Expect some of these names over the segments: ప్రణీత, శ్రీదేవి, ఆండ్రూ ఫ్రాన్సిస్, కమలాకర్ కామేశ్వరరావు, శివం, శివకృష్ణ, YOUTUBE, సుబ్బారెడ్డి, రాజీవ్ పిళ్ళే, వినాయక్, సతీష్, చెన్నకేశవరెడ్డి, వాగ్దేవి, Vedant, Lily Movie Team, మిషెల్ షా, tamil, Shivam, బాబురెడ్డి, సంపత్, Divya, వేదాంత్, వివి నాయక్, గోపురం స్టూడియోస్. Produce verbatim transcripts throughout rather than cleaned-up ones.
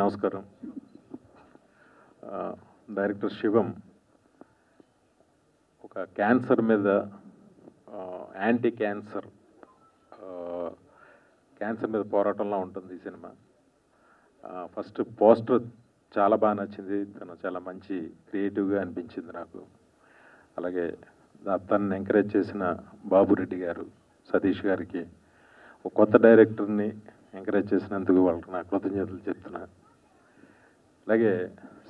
Namaskaram. Uh, Director Shivam, ఒక cancer మీద anti cancer cancer మీద పోరాటంలా ఉంటుంది ఈ సినిమా. ఫస్ట్ పోస్టర్ చాలా బాగా నచ్చింది, తను చాలా మంచి క్రియేటివ్గా అనిపించింది నాకు. అలాగే తనని ఎంకరేజ్ చేసిన బాబురెడ్డి గారు, సతీష్ గారికి, ఒక కొత్త డైరెక్టర్ని ఎంకరేజ్ చేసినందుకు వాళ్ళకి నా కృతజ్ఞతలు చెప్తున్నా. అలాగే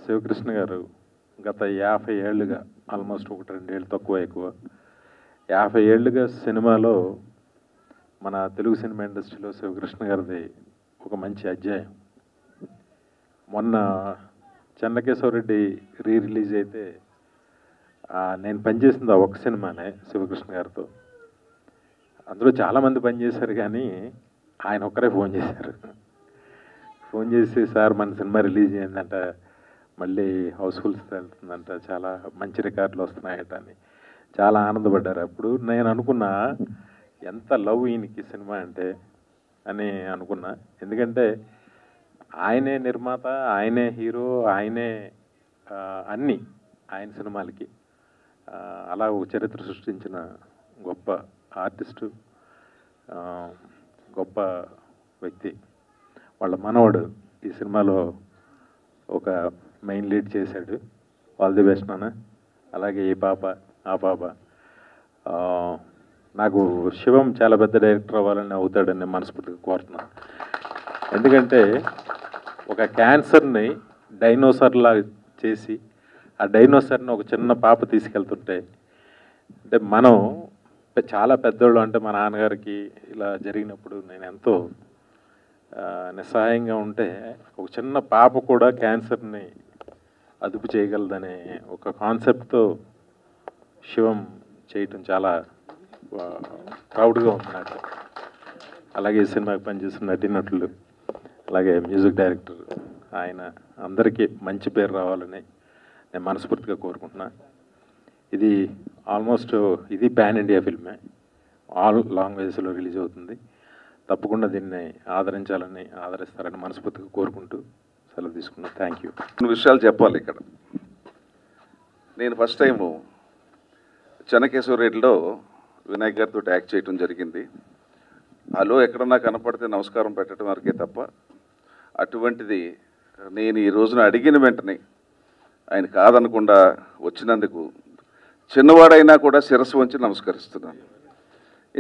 శివకృష్ణ గారు గత యాభై ఏళ్ళుగా, ఆల్మోస్ట్ ఒకటి రెండేళ్ళు తక్కువ ఎక్కువ, యాభై ఏళ్ళుగా సినిమాలో మన తెలుగు సినిమా ఇండస్ట్రీలో శివకృష్ణ గారిది ఒక మంచి అధ్యాయం. మొన్న చెన్నకేశవరెడ్డి రీ రిలీజ్ అయితే నేను పనిచేసింది ఆ ఒక సినిమానే శివకృష్ణ గారితో. అందులో చాలామంది పనిచేశారు, కానీ ఆయన ఒక్కరే ఫోన్ చేశారు. ఫోన్ చేసి, సార్ మన సినిమా రిలీజ్ అయిందంట, మళ్ళీ హౌస్ఫుల్స్ వెళ్తుందంట, చాలా మంచి రికార్డులు వస్తున్నాయట అని చాలా ఆనందపడ్డారు. అప్పుడు నేను అనుకున్నా ఎంత లవ్ ఈయనకి సినిమా అంటే అని అనుకున్నా. ఎందుకంటే ఆయనే నిర్మాత, ఆయనే హీరో, ఆయనే అన్నీ ఆయన సినిమాలకి. అలా ఒక చరిత్ర సృష్టించిన గొప్ప ఆర్టిస్టు, గొప్ప వ్యక్తి. వాళ్ళ మనవడు ఈ సినిమాలో ఒక మెయిన్ లీడ్ చేశాడు. ఆల్ ది బెస్ట్ నాన్న. అలాగే ఈ పాప, ఆ పాప, నాకు శివం చాలా పెద్ద డైరెక్టర్ అవ్వాలని, అవుతాడని మనస్ఫూర్తిగా కోరుతున్నాను. ఎందుకంటే ఒక క్యాన్సర్ని డైనోసార్లా చేసి, ఆ డైనోసార్ని ఒక చిన్న పాప తీసుకెళ్తుంటే, అంటే మనం చాలా పెద్దోళ్ళు, అంటే మా నాన్నగారికి ఇలా జరిగినప్పుడు నేను ఎంతో నిస్సహాయంగా ఉంటే, ఒక చిన్న పాప కూడా క్యాన్సర్ని అదుపు చేయగలదనే ఒక కాన్సెప్ట్తో శివం చేయటం చాలా ప్రౌడ్గా ఉంది నాకు. అలాగే ఈ సినిమాకి పనిచేసిన నటీనటులు, అలాగే మ్యూజిక్ డైరెక్టర్, ఆయన అందరికీ మంచి పేరు రావాలని నేను మనస్ఫూర్తిగా కోరుకుంటున్నా. ఇది ఆల్మోస్ట్ ఇది ప్యాన్ ఇండియా ఫిల్మే, ఆల్ లాంగ్వేజెస్లో రిలీజ్ అవుతుంది. తప్పకుండా దీన్ని ఆదరించాలని, ఆదరిస్తారని మనస్ఫూర్తిగా కోరుకుంటూ సెలవు తీసుకున్నాను. Thank you. కొన్ని విషయాలు చెప్పాలి. ఇక్కడ నేను ఫస్ట్ టైము చెన్నకేశవరెడ్డిలో వినాయక్ గారితో యాక్ట్ చేయడం జరిగింది. హలో ఎక్కడన్నా కనపడితే నమస్కారం పెట్టడం వరకే తప్ప, అటువంటిది నేను ఈ రోజున అడిగిన వెంటనే ఆయన కాదనకుండా వచ్చినందుకు చిన్నవాడైనా కూడా శిరస్సు వంచి నమస్కరిస్తున్నాను.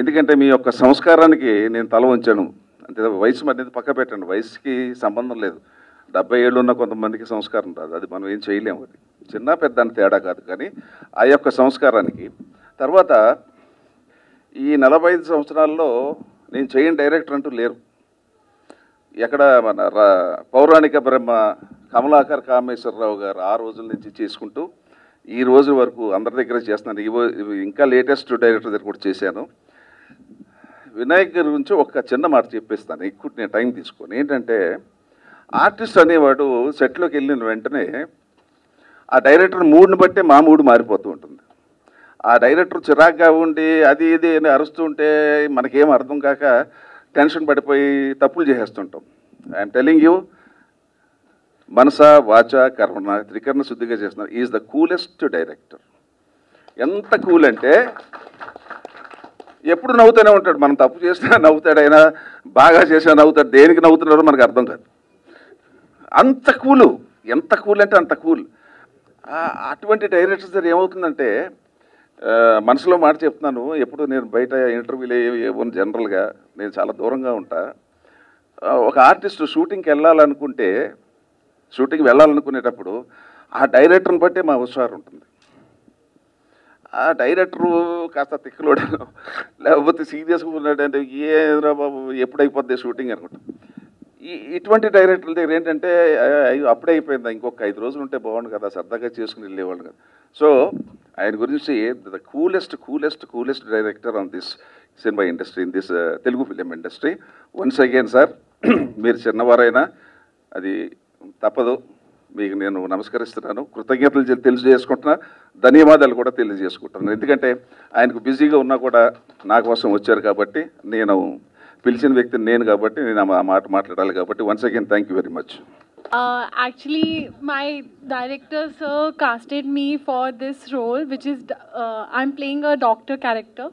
ఎందుకంటే మీ యొక్క సంస్కారానికి నేను తల వంచాను అంతే. వయసు అనేది పక్క పెట్టండి, వయసుకి సంబంధం లేదు. డెబ్బై ఏళ్ళు ఉన్న కొంతమందికి సంస్కారం రాదు, అది మనం ఏం చేయలేము. అది చిన్న పెద్ద అని తేడా కాదు, కానీ ఆ యొక్క సంస్కారానికి. తర్వాత ఈ నలభై ఐదు సంవత్సరాల్లో నేను చేయని డైరెక్టర్ అంటూ లేరు. ఎక్కడ మన పౌరాణిక బ్రహ్మ, కమలాకర్ కామేశ్వరరావు గారు ఆ రోజుల నుంచి చేసుకుంటూ ఈ రోజు వరకు అందరి దగ్గర చేస్తున్నాను. ఇవో ఇంకా లేటెస్ట్ డైరెక్టర్ దగ్గర కూడా చేశాను. వినాయక్ గారి గురించి ఒక చిన్న మాట చెప్పేస్తాను, ఎక్కువ నేను టైం తీసుకొని. ఏంటంటే ఆర్టిస్ట్ అనేవాడు సెట్లోకి వెళ్ళిన వెంటనే ఆ డైరెక్టర్ మూడ్ని బట్టే మా మూడ్ మారిపోతూ ఉంటుంది. ఆ డైరెక్టర్ చిరాగ్గా ఉండి అది ఇది అని అరుస్తూ ఉంటే మనకేం అర్థం కాక టెన్షన్ పడిపోయి తప్పులు చేసేస్తుంటాం. ఐఎమ్ టెలింగ్ యూ, మనస వాచ కర్మ త్రికరణ శుద్ధిగా చేస్తున్నారు. Is the coolest director. ఎంత కూల్ అంటే ఎప్పుడు నవ్వుతూనే ఉంటాడు. మనం తప్పు చేసినా నవ్వుతాడు, అయినా బాగా చేసినా నవ్వుతాడు. దేనికి నవ్వుతున్నారో మనకు అర్థం కాదు, అంత కూలు. ఎంత కూల్ అంటే అంత కూల్. అటువంటి డైరెక్టర్స్ దగ్గర ఏమవుతుందంటే, మనసులో మాట చెప్తున్నాను, ఎప్పుడు నేను బయట ఇంటర్వ్యూలు ఏవో జనరల్గా నేను చాలా దూరంగా ఉంటా. ఒక ఆర్టిస్ట్ షూటింగ్కి వెళ్ళాలనుకుంటే, షూటింగ్ వెళ్ళాలనుకునేటప్పుడు ఆ డైరెక్టర్ని బట్టే మా హుషారు ఉంటుంది. ఆ డైరెక్టరు కాస్త తిక్కులోడను, లేకపోతే సీరియస్గా ఉన్నాడంటే ఏ బాబు ఎప్పుడైపోద్ది షూటింగ్ అనుకుంటాం. ఈ ఇటువంటి డైరెక్టర్ల దగ్గర ఏంటంటే అప్పుడే అయిపోయింది, ఇంకొక ఐదు రోజులు ఉంటే బాగుండు కదా, సరదాగా చేసుకుని వెళ్ళేవాళ్ళు కదా. సో ఆయన గురించి the coolest coolest coolest director on this cinema industry, in this Telugu film industry. Once again sir, మీరు చిన్నవారైనా అది తప్పదు, మీకు నేను నమస్కరిస్తున్నాను, కృతజ్ఞతలు తెలియజేసుకుంటున్నా, ధన్యవాదాలు కూడా తెలియజేసుకుంటున్నాను. ఎందుకంటే ఆయనకు బిజీగా ఉన్నా కూడా నా కోసం వచ్చారు కాబట్టి, నేను పిలిచిన వ్యక్తిని నేను కాబట్టి, నేను ఆ మాట మాట్లాడాలి కాబట్టి, once again thank you very much. Uh, actually, my director sir casted me for this role, which is uh, I'm playing a doctor character.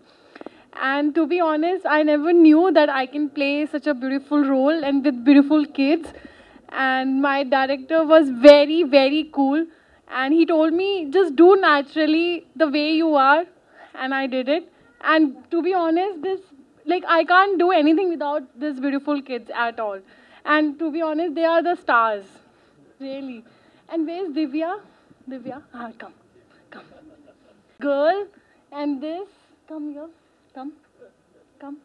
And to be honest, I never knew that I can play such a beautiful role and with beautiful kids. And my director was very, very cool. And he told me, just do naturally the way you are. And I did it. And to be honest, this like I can't do anything without these beautiful kids at all. And to be honest, they are the stars, really. And where's Divya? Divya, ah, come, come. Girl, and this, come here. Come, come.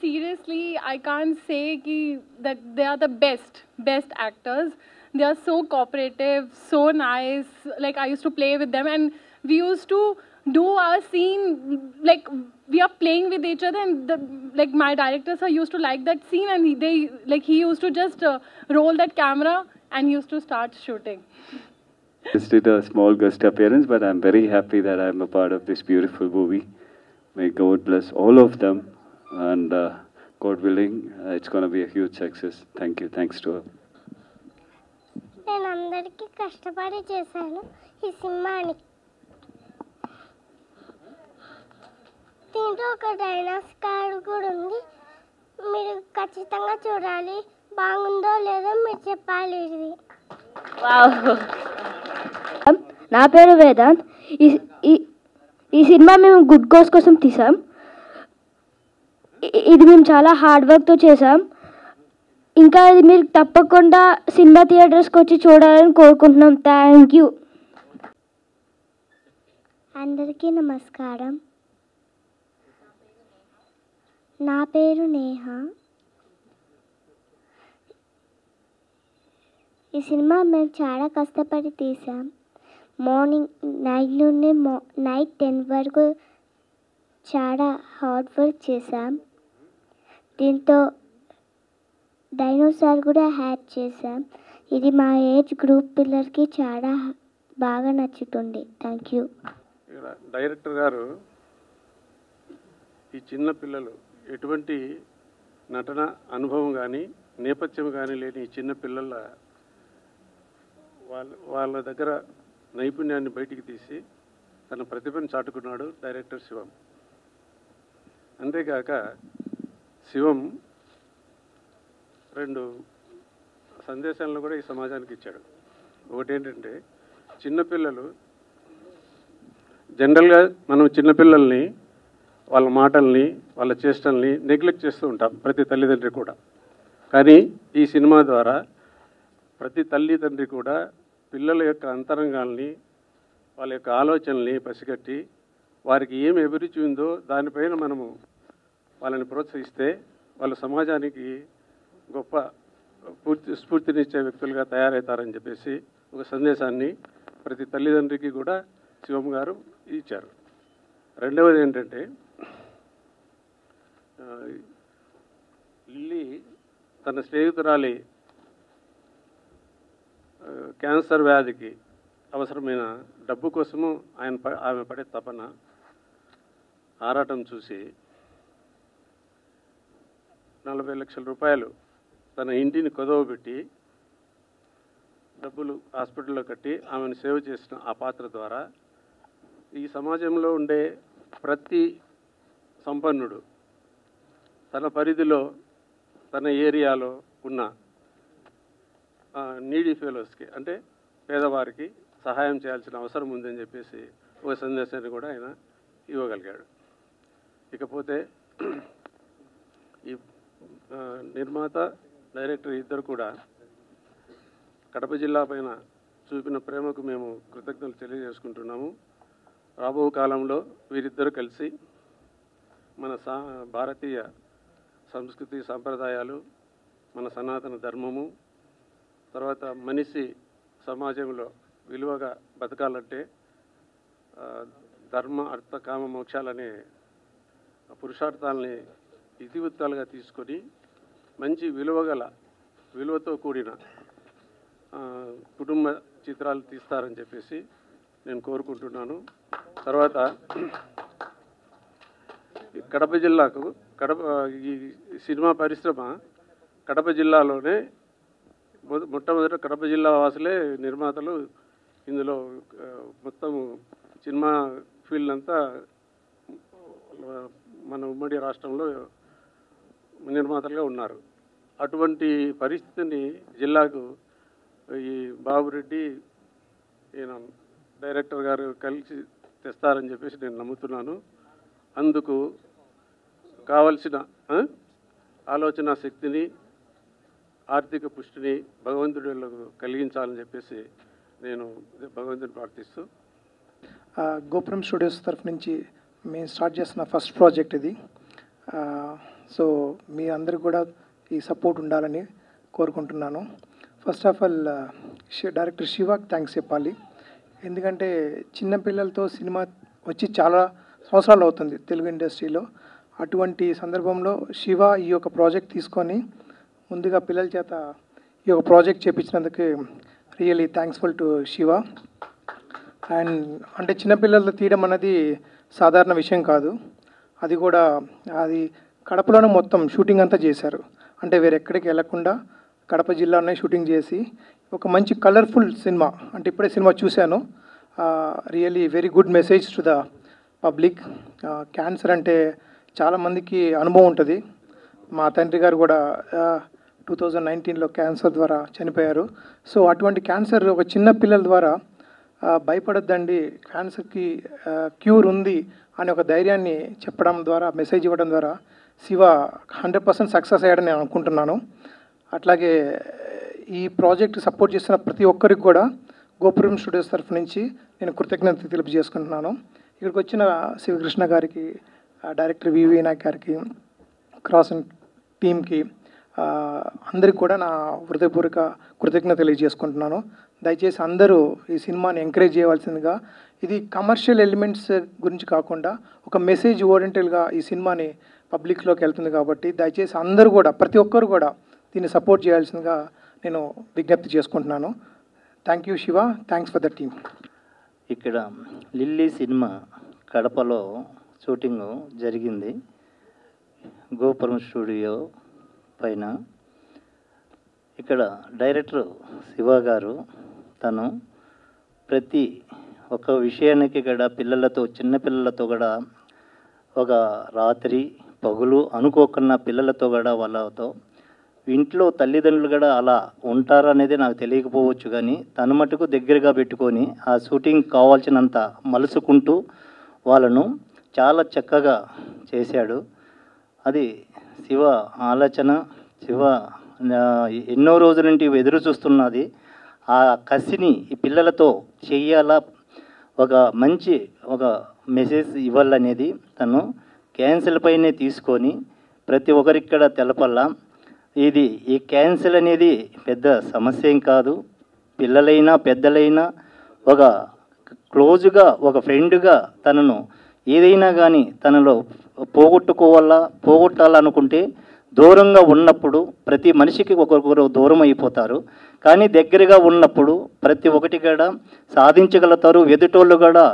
Seriously, I can't say ki, that they are the best, best actors. They are so cooperative, so nice. Like, I used to play with them and we used to do our scene. Like, we are playing with each other and the, like, my director sir used to like that scene and they, like, he used to just uh, roll that camera and used to start shooting. Just did a small guest appearance, but I'm very happy that I'm a part of this beautiful movie. May God bless all of them, and uh, God willing, uh, it's going to be a huge success. Thank you. Thanks to her. Wow. Na peru Vedant. ఈ cinema మేము good cause కోసం తీసాం. ఇది మేము చాలా hard వర్క్తో చేసాం. ఇంకా ఇది మీరు తప్పకుండా సినిమా థియేటర్స్కి వచ్చి చూడాలని కోరుకుంటున్నాం. Thank you. అందరికీ నమస్కారం. నా పేరు నేహా. ఈ సినిమా మేము చాలా కష్టపడి తీసాం. మార్నింగ్ నైట్ నుండి నైట్ టెన్ వరకు చాలా హార్డ్ వర్క్ చేసాం. దీంతో డైనోసార్ కూడా హ్యాక్ చేసాం. ఇది మా ఏజ్ గ్రూప్ పిల్లలకి చాలా బాగా నచ్చుతుంది. Thank you. డైరెక్టర్ గారు, ఈ చిన్న పిల్లలు ఎటువంటి నటన అనుభవం కానీ నేపథ్యం కానీ లేని ఈ చిన్న పిల్లల వాళ్ళ వాళ్ళ దగ్గర నైపుణ్యాన్ని బయటికి తీసి తన ప్రతిభను చాటుకున్నాడు డైరెక్టర్ శివం. అంతేకాక శివం రెండు సందేశాలను కూడా ఈ సమాజానికి ఇచ్చాడు. ఒకటేంటంటే, చిన్నపిల్లలు జనరల్గా మనం చిన్నపిల్లల్ని వాళ్ళ మాటల్ని వాళ్ళ చేష్టల్ని నెగ్లెక్ట్ చేస్తూ ఉంటాం ప్రతి తల్లిదండ్రి కూడా. కానీ ఈ సినిమా ద్వారా ప్రతి తల్లిదండ్రి కూడా పిల్లల యొక్క అంతరంగాల్ని వాళ్ళ యొక్క ఆలోచనల్ని పసిగట్టి వారికి ఏమి అభిరుచి ఉందో దానిపైన మనము వాళ్ళని ప్రోత్సహిస్తే వాళ్ళ సమాజానికి గొప్ప పూర్తి స్ఫూర్తినిచ్చే వ్యక్తులుగా తయారవుతారని చెప్పేసి ఒక సందేశాన్ని ప్రతి తల్లిదండ్రికి కూడా శివం గారు ఇచ్చారు. రెండవది ఏంటంటే, లిల్లీ తన స్నేహితురాలి క్యాన్సర్ వ్యాధికి అవసరమైన డబ్బు కోసము ఆయన ఆమె పడే తపన ఆరాటం చూసి నలభై లక్షల రూపాయలు తన ఇంటిని కొదవబెట్టి డబ్బులు హాస్పిటల్లో కట్టి ఆమెను సేవ్ చేసిన ఆ పాత్ర ద్వారా ఈ సమాజంలో ఉండే ప్రతి సంపన్నుడు తన పరిధిలో తన ఏరియాలో ఉన్న నీడీ ఫెలోస్కి అంటే పేదవారికి సహాయం చేయాల్సిన అవసరం ఉందని చెప్పేసి ఒక సందేశాన్ని కూడా ఆయన ఇవ్వగలిగాడు. ఇకపోతే ఈ నిర్మాత డైరెక్టర్ ఇద్దరు కూడా కడప జిల్లా పైన చూపిన ప్రేమకు మేము కృతజ్ఞతలు తెలియజేసుకుంటున్నాము. రాబో కాలంలో వీరిద్దరూ కలిసి మన సా భారతీయ సంస్కృతి సాంప్రదాయాలు, మన సనాతన ధర్మము, తర్వాత మనిషి సమాజంలో విలువగా బతకాలంటే ధర్మ, అర్థ, కామ, మోక్షాలనే పురుషార్థాలని ఇతివృత్తాలుగా తీసుకొని మంచి విలువగల విలువతో కూడిన కుటుంబ చిత్రాలు తీస్తారని చెప్పేసి నేను కోరుకుంటున్నాను. తర్వాత కడప జిల్లాకు కడప ఈ సినిమా పరిశ్రమ కడప జిల్లాలోనే మొట్టమొదట కడప జిల్లా వాసులే నిర్మాతలు ఇందులో మొత్తం సినిమా ఫీల్డ్ అంతా మన ఉమ్మడి రాష్ట్రంలో నిర్మాతలుగా ఉన్నారు. అటువంటి పరిస్థితిని జిల్లాకు ఈ బాబురెడ్డి ఈయన డైరెక్టర్ గారు కలిసి తెస్తారని చెప్పేసి నేను నమ్ముతున్నాను. అందుకు కావలసిన ఆలోచన శక్తిని ఆర్థిక పుష్టిని భగవంతుడిలకు కలిగించాలని చెప్పేసి నేను భగవంతుని ప్రార్థిస్తూ గోపురం స్టూడియోస్ తరఫు నుంచి మేము స్టార్ట్ చేసిన ఫస్ట్ ప్రాజెక్ట్ ఇది. సో మీ అందరూ కూడా ఈ సపోర్ట్ ఉండాలని కోరుకుంటున్నాను. ఫస్ట్ ఆఫ్ ఆల్ డైరెక్టర్ శివాకి థ్యాంక్స్ చెప్పాలి. ఎందుకంటే చిన్నపిల్లలతో సినిమా వచ్చి చాలా సంవత్సరాలు అవుతుంది తెలుగు ఇండస్ట్రీలో. అటువంటి సందర్భంలో శివ ఈ యొక్క ప్రాజెక్ట్ తీసుకొని ముందుగా పిల్లల చేత ఈ యొక్క ప్రాజెక్ట్ చేయించినందుకు really thankful to Shiva. And అంటే చిన్నపిల్లలతో తీయడం అనేది సాధారణ విషయం కాదు. అది కూడా అది కడపలోనే మొత్తం షూటింగ్ అంతా చేశారు. అంటే వేరెక్కడికి వెళ్ళకుండా కడప జిల్లాలోనే షూటింగ్ చేసి ఒక మంచి కలర్ఫుల్ సినిమా, అంటే ఇప్పుడే సినిమా చూశాను, really very good message to the public. Cancer అంటే చాలామందికి అనుభవం ఉంటుంది. మా తండ్రి గారు కూడా టూ థౌజండ్ నైన్టీన్లో క్యాన్సర్ ద్వారా చనిపోయారు. సో అటువంటి క్యాన్సర్ ఒక చిన్న పిల్లల ద్వారా భయపడద్దండి, క్యాన్సర్కి క్యూర్ ఉంది అనే ఒక ధైర్యాన్ని చెప్పడం ద్వారా, మెసేజ్ ఇవ్వడం ద్వారా శివ హండ్రెడ్ పర్సెంట్ సక్సెస్ అయ్యాడని నేను అనుకుంటున్నాను. అట్లాగే ఈ ప్రాజెక్ట్ సపోర్ట్ చేసిన ప్రతి ఒక్కరికి కూడా గోపురం స్టూడియోస్ తరఫు నుంచి నేను కృతజ్ఞత తెలియజేసుకుంటున్నాను. ఇక్కడికి వచ్చిన శివకృష్ణ గారికి, డైరెక్టర్ వివి నాయక్ గారికి, క్రాస్ టీమ్కి, అందరికి కూడా నా హృదయపూర్వక కృతజ్ఞత తెలియజేసుకుంటున్నాను. దయచేసి అందరూ ఈ సినిమాని ఎంకరేజ్ చేయవలసిందిగా, ఇది కమర్షియల్ ఎలిమెంట్స్ గురించి కాకుండా ఒక మెసేజ్ ఓరియంటెడ్గా ఈ సినిమాని పబ్లిక్లోకి వెళ్తుంది కాబట్టి దయచేసి అందరూ కూడా ప్రతి ఒక్కరు కూడా దీన్ని సపోర్ట్ చేయాల్సిందిగా నేను విజ్ఞప్తి చేసుకుంటున్నాను. Thank you Shiva, thanks for the team. ఇక్కడ లిల్లీ సినిమా కడపలో షూటింగ్ జరిగింది గోపురం స్టూడియో పైన. ఇక్కడ డైరెక్టర్ శివ గారు తను ప్రతి ఒక్క విషయానికి కూడా పిల్లలతో, చిన్నపిల్లలతో కూడా ఒక రాత్రి పగులు అనుకోకుండా పిల్లలతో కూడా వాళ్ళతో ఇంట్లో తల్లిదండ్రులు కూడా అలా ఉంటారనేది నాకు తెలియకపోవచ్చు, కానీ తన మటుకు దగ్గరగా పెట్టుకొని ఆ షూటింగ్ కావాల్సినంత మలుసుకుంటూ వాళ్ళను చాలా చక్కగా చేశాడు. అది శివ ఆలోచన. శివ ఎన్నో రోజుల నుండి ఎదురు చూస్తున్నది. ఆ కసిని ఈ పిల్లలతో చేయాలా, ఒక మంచి ఒక మెసేజ్ ఇవ్వాలనేది తను క్యాన్సర్ పైనే తీసుకొని ప్రతి ఒక్కరికి కూడా తెలపల్లా. ఇది ఈ క్యాన్సర్ అనేది పెద్ద సమస్య ఏం కాదు, పిల్లలైనా పెద్దలైనా ఒక క్లోజ్గా ఒక ఫ్రెండ్గా తనను ఏదైనా కానీ తనలో పోగొట్టుకోవాలా, పోగొట్టాలనుకుంటే దూరంగా ఉన్నప్పుడు ప్రతి మనిషికి ఒకరికొకరు దూరం అయిపోతారు, కానీ దగ్గరగా ఉన్నప్పుడు ప్రతి ఒక్కటి కూడా సాధించగలుగుతారు, ఎదుటోళ్ళు కూడా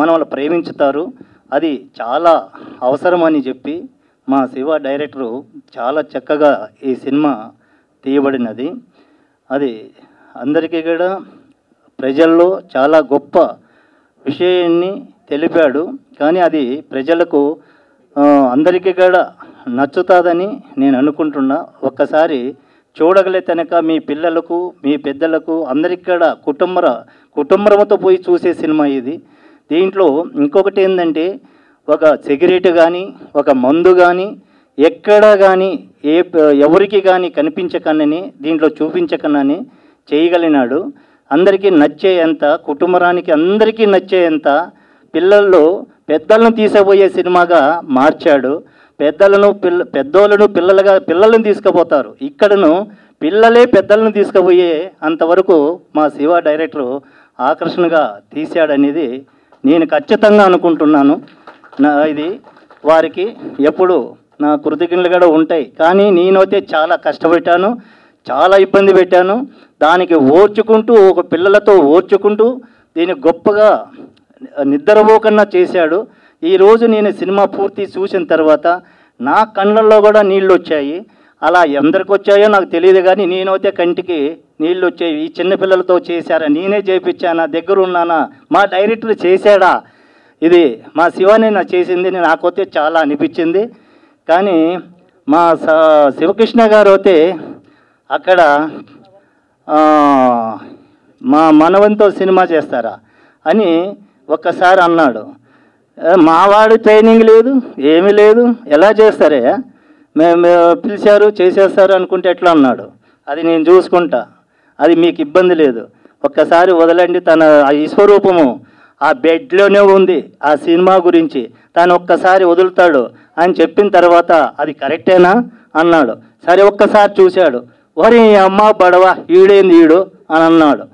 మన వాళ్ళు ప్రేమించుతారు. అది చాలా అవసరమని చెప్పి మా శివ డైరెక్టరు చాలా చక్కగా ఈ సినిమా తీయబడినది. అది అందరికీ కూడా ప్రజల్లో చాలా గొప్ప విషయాన్ని తెలిపాడు, కానీ అది ప్రజలకు అందరికీ కూడా నచ్చుతుందని నేను అనుకుంటున్నా. ఒక్కసారి చూడగలే తనక మీ పిల్లలకు, మీ పెద్దలకు, అందరికీ కూడా కుటుంబర కుటుంబంతో పోయి చూసే సినిమా ఇది. దీంట్లో ఇంకొకటి ఏంటంటే ఒక సిగరెట్ కానీ, ఒక మందు కానీ ఎక్కడా కానీ ఏ ఎవరికి కానీ కనిపించకనని దీంట్లో చూపించకనని చేయగలిగినాడు. అందరికీ నచ్చేంత, కుటుంబరానికి అందరికీ నచ్చేంత పిల్లల్లో పెద్దలను తీసిపోయే సినిమాగా మార్చాడు. పెద్దలను పిల్ల పెద్దోళ్ళను పిల్లలుగా పిల్లలను తీసుకుపోతారు, ఇక్కడను పిల్లలే పెద్దలను తీసుకుపోయే అంతవరకు మా శివ డైరెక్టరు ఆకర్షణగా తీశాడనేది నేను ఖచ్చితంగా అనుకుంటున్నాను. నా ఇది వారికి ఎప్పుడు నా కృతజ్ఞతలు కూడా ఉంటాయి, కానీ నేనైతే చాలా కష్టపెట్టాను, చాలా ఇబ్బంది పెట్టాను, దానికి ఓర్చుకుంటూ ఒక పిల్లలతో ఓర్చుకుంటూ దీన్ని గొప్పగా నిద్రపోకుండా చేశాడు. ఈరోజు నేను సినిమా పూర్తి చూసిన తర్వాత నా కళ్ళల్లో కూడా నీళ్ళు వచ్చాయి. అలా ఎందరికి వచ్చాయో నాకు తెలియదు కానీ నేనైతే కంటికి నీళ్ళు వచ్చేవి. ఈ చిన్న పిల్లలతో చేశారా, నేనే చేయించానా, దగ్గర ఉన్నానా, మా డైరెక్టర్ చేశాడా, ఇది మా శివానే నా చేసింది నాకైతే చాలా అనిపించింది. కానీ మా శివకృష్ణ గారు అయితే అక్కడ మా మనవంతో సినిమా చేస్తారా అని ఒక్కసారి అన్నాడు. మావాడు ట్రైనింగ్ లేదు ఏమీ లేదు, ఎలా చేస్తారే, మేము పిలిచారు చేసేస్తారు అనుకుంటే ఎట్లా అన్నాడు. అది నేను చూసుకుంటా, అది మీకు ఇబ్బంది లేదు, ఒక్కసారి వదలండి. తన ఆ ఈశ్వరూపము ఆ బెడ్లోనే ఉంది. ఆ సినిమా గురించి తను ఒక్కసారి వదులుతాడు అని చెప్పిన తర్వాత అది కరెక్టేనా అన్నాడు. సరే ఒక్కసారి చూశాడు, వరి అమ్మ బడవా ఈడేంది ఈడు అని అన్నాడు.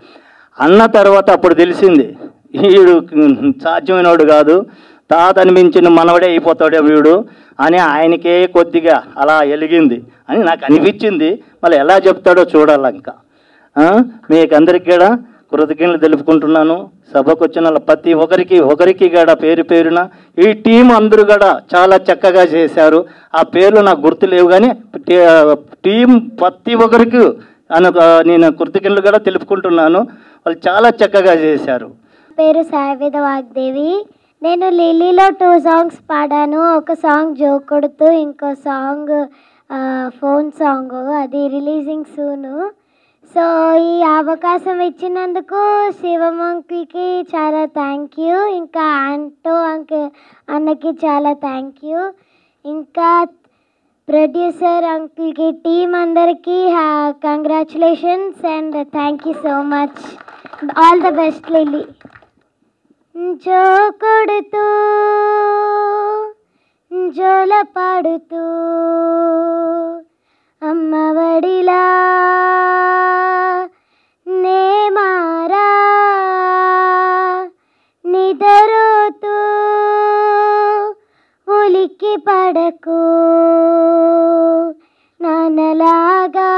అన్న తర్వాత అప్పుడు తెలిసింది వీడు సాధ్యమైనవాడు కాదు, తాత అనిపించిన మనవడే అయిపోతాడే వీడు అని ఆయనకే కొద్దిగా అలా ఎలిగింది అని నాకు అనిపించింది. మళ్ళీ ఎలా చెప్తాడో చూడాలి. ఇంకా మీకందరికీ కూడా కృతజ్ఞతలు తెలుపుకుంటున్నాను. సభకు వచ్చిన ప్రతి ఒక్కరికి ఒకరికి కూడా పేరు పేరున ఈ టీం అందరూ కూడా చాలా చక్కగా చేశారు. ఆ పేర్లు నాకు గుర్తు లేవు కానీ టీం ప్రతి ఒక్కరికి అను నేను కృతజ్ఞతలు కూడా తెలుపుకుంటున్నాను. వాళ్ళు చాలా చక్కగా చేశారు. పేరు సావిత వాగ్దేవి. నేను లిలీలో టూ సాంగ్స్ పాడాను. ఒక సాంగ్ జోకొడుతూ, ఇంకో సాంగ్ ఫోన్ సాంగ్, అది రిలీజింగ్ సూను. సో ఈ అవకాశం ఇచ్చినందుకు శివం అంకుల్కి చాలా థ్యాంక్ యూ, ఇంకా ఆంటో అంకు అన్నకి చాలా థ్యాంక్ యూ, ఇంకా ప్రొడ్యూసర్ అంకుల్కి, టీం అందరికీ congratulations and thank you so much. All the best Lily. జో కొడుతూ జోల పాడుతూ అమ్మ వడిలా నే మారా నిదరోతూ ఉలికి పడకు నాన్నలాగా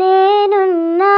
నేనున్నా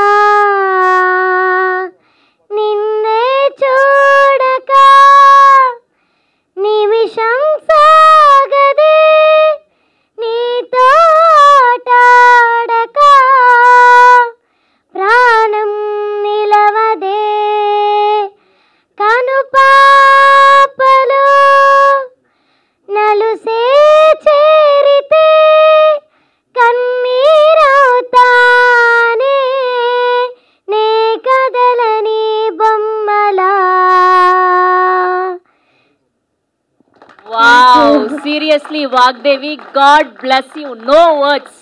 వాగ్దేవి, god bless you, no words,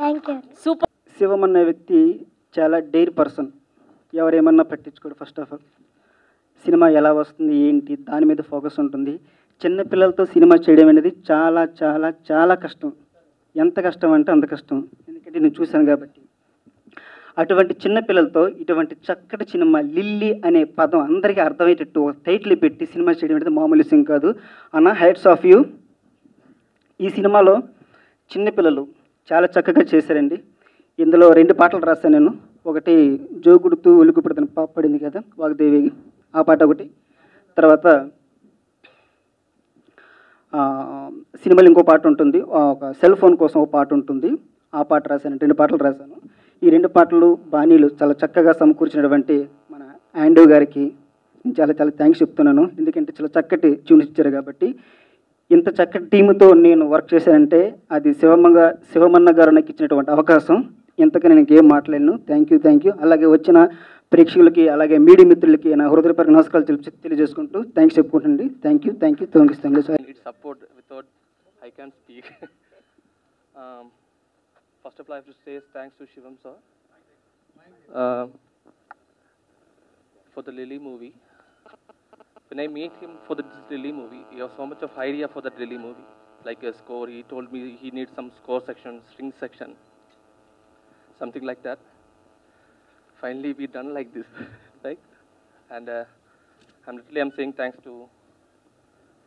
thank you. Super. శివం అనే వ్యక్తి చాలా డేర్ పర్సన్, ఎవరేమన్నా పట్టించుకోడు. ఫస్ట్ ఆఫ్ ఆల్ సినిమా ఎలా వస్తుంది ఏంటి దాని మీద ఫోకస్ ఉంటుంది. చిన్నపిల్లలతో సినిమా చేయడం అనేది చాలా చాలా చాలా కష్టం. ఎంత కష్టం అంటే అంత కష్టం, ఎందుకంటే నేను చూశాను కాబట్టి. అటువంటి చిన్నపిల్లలతో ఇటువంటి చక్కటి సినిమా, లిల్లీ అనే పదం అందరికీ అర్థమయ్యేటట్టు టైటిల్ పెట్టి సినిమా చేయడం అనేది మామూలు విషయం కాదు అన్న. Hats off you. ఈ సినిమాలో చిన్నపిల్లలు చాలా చక్కగా చేశారండి. ఇందులో రెండు పాటలు రాశాను నేను. ఒకటి జోగుడుతూ ఉలుకుపడుతున్న పాప పడింది కదా వాగ్దేవి, ఆ పాట ఒకటి. తర్వాత సినిమాలో ఇంకో పాట ఉంటుంది, ఒక సెల్ ఫోన్ కోసం ఒక పాట ఉంటుంది, ఆ పాట రాశాను. రెండు పాటలు రాశాను. ఈ రెండు పాటలు బాణీలు చాలా చక్కగా సమకూర్చినటువంటి మన ఆండ్రూ గారికి నేను చాలా చాలా థ్యాంక్స్ చెప్తున్నాను. ఎందుకంటే చాలా చక్కటి ట్యూన్స్ ఇచ్చారు కాబట్టి. ఇంత చక్కటి టీంతో నేను వర్క్ చేశానంటే అది శివమన్న శివమన్న గారు నాకు ఇచ్చినటువంటి అవకాశం. ఇంతకని నేను ఏం మాట్లాడను. Thank you, thank you. అలాగే వచ్చిన ప్రేక్షకులకి అలాగే మీడియా మిత్రులకి నా హృదయపూర్వక నమస్కారాలు తెలియ తెలియజేసుకుంటూ థ్యాంక్స్ చెప్పుకుంటండి. Thank you, thank you, thank you, thank you sir. It's support without I can speak. First of all I have to say thanks to శివం sir for the Lily movie. When I met him for the Lily movie, he has so much of idea for that Lily movie, like a score. He told me he needs some score section, string section, something like that. Finally, we done like this, right? And uh, I'm literally I'm saying thanks to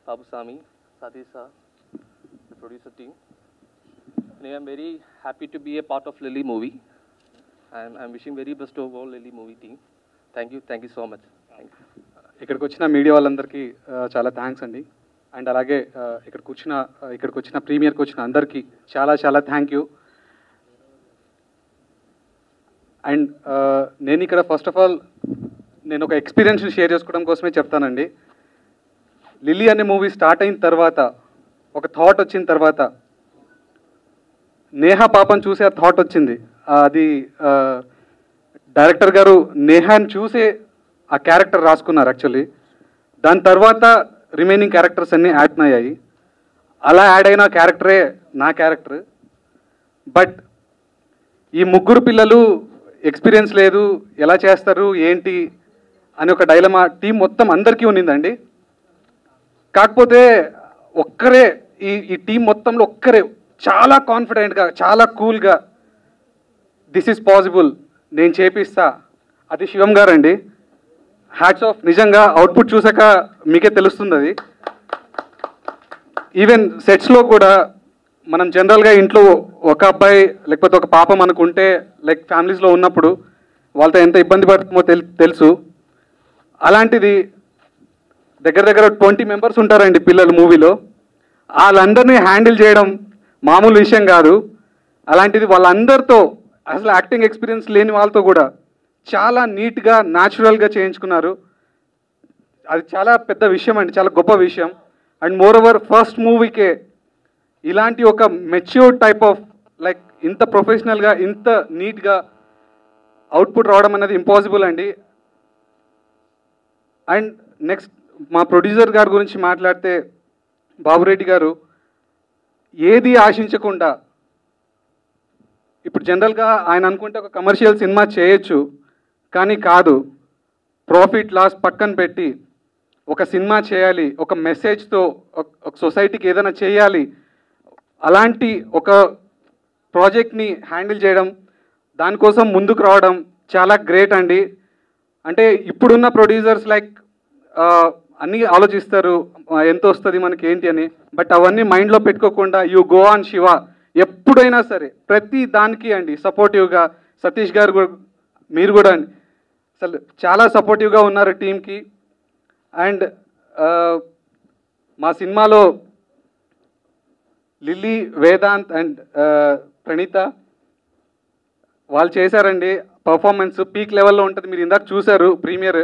Babu Sami, Sadisa, the producer team. Anyway, I'm very happy to be a part of Lily movie. I'm I'm wishing very best of all Lily movie team. Thank you, thank you so much. Thank you. ఇక్కడికి వచ్చిన media వాళ్ళందరికీ చాలా thanks అండి. And అలాగే ఇక్కడికి వచ్చిన ఇక్కడికి వచ్చిన ప్రీమియర్కి వచ్చిన అందరికీ చాలా చాలా థ్యాంక్ యూ. అండ్ నేను ఇక్కడ ఫస్ట్ ఆఫ్ ఆల్ నేను ఒక ఎక్స్పీరియన్స్ని షేర్ చేసుకోవడం కోసమే చెప్తానండి. లిల్లీ అనే మూవీ స్టార్ట్ అయిన తర్వాత ఒక థాట్ వచ్చిన తర్వాత నేహా పాపను చూసే ఆ థాట్ వచ్చింది. అది డైరెక్టర్ గారు నేహాని చూసే ఆ క్యారెక్టర్ రాసుకున్నారు యాక్చువల్లీ. దాని తర్వాత రిమైనింగ్ క్యారెక్టర్స్ అన్నీ యాడ్ అయ్యాయి. అలా యాడ్ అయిన క్యారెక్టరే నా క్యారెక్టర్. బట్ ఈ ముగ్గురు పిల్లలు ఎక్స్పీరియన్స్ లేదు, ఎలా చేస్తారు ఏంటి అని ఒక డైలమా టీం మొత్తం అందరికీ ఉన్నిందండి. కాకపోతే ఒక్కరే ఈ ఈ టీం మొత్తంలో ఒక్కరే చాలా కాన్ఫిడెంట్గా చాలా కూల్గా దిస్ ఈజ్ పాసిబుల్ నేను చేపిస్తా, అది శివం గారు అండి. హ్యాట్స్ ఆఫ్, నిజంగా అవుట్పుట్ చూసాక మీకే తెలుస్తుంది అది. ఈవెన్ సెట్స్లో కూడా మనం జనరల్గా ఇంట్లో ఒక అబ్బాయి లేకపోతే ఒక పాప మనకుంటే లైక్ ఫ్యామిలీస్లో ఉన్నప్పుడు వాళ్ళతో ఎంత ఇబ్బంది పడుతుందో తెలుసు. అలాంటిది దగ్గర దగ్గర ట్వంటీ మెంబర్స్ ఉంటారండి పిల్లలు మూవీలో. వాళ్ళందరినీ హ్యాండిల్ చేయడం మామూలు విషయం కాదు. అలాంటిది వాళ్ళందరితో అసలు యాక్టింగ్ ఎక్స్పీరియన్స్ లేని వాళ్ళతో కూడా చాలా నీట్గా న్యాచురల్గా చేయించుకున్నారు. అది చాలా పెద్ద విషయం అండి, చాలా గొప్ప విషయం. అండ్ మోర్ ఓవర్ ఫస్ట్ మూవీకే ఇలాంటి ఒక మెచ్యూర్ టైప్ ఆఫ్ లైక్ ఇంత ప్రొఫెషనల్గా ఇంత నీట్గా అవుట్పుట్ రావడం అనేది ఇంపాసిబుల్ అండి. అండ్ నెక్స్ట్ మా ప్రొడ్యూసర్ గారి గురించి మాట్లాడితే బాబురెడ్డి గారు ఏది ఆశించకుండా, ఇప్పుడు జనరల్గా ఆయన అనుకుంటే ఒక కమర్షియల్ సినిమా చేయొచ్చు, కానీ కాదు, ప్రాఫిట్ లాస్ పక్కన పెట్టి ఒక సినిమా చేయాలి, ఒక మెసేజ్తో ఒక సొసైటీకి ఏదైనా చేయాలి, అలాంటి ఒక ప్రాజెక్ట్ని హ్యాండిల్ చేయడం, దానికోసం ముందుకు రావడం చాలా గ్రేట్ అండి. అంటే ఇప్పుడున్న ప్రొడ్యూసర్స్ లైక్ అన్నీ ఆలోచిస్తారు ఎంత వస్తుంది మనకి ఏంటి అని, బట్ అవన్నీ మైండ్లో పెట్టుకోకుండా యు గో ఆన్ శివ ఎప్పుడైనా సరే ప్రతి దానికి అండి సపోర్టివ్గా. సతీష్ గారు కూడా, మీరు కూడా అండి అసలు చాలా సపోర్టివ్గా ఉన్నారు టీంకి. అండ్ మా సినిమాలో లిల్లీ, వేదాంత్ అండ్ ప్రణీత వాళ్ళు చేశారండి పర్ఫార్మెన్స్ పీక్ లెవెల్లో ఉంటుంది. మీరు ఇందాక చూశారు ప్రీమియర్.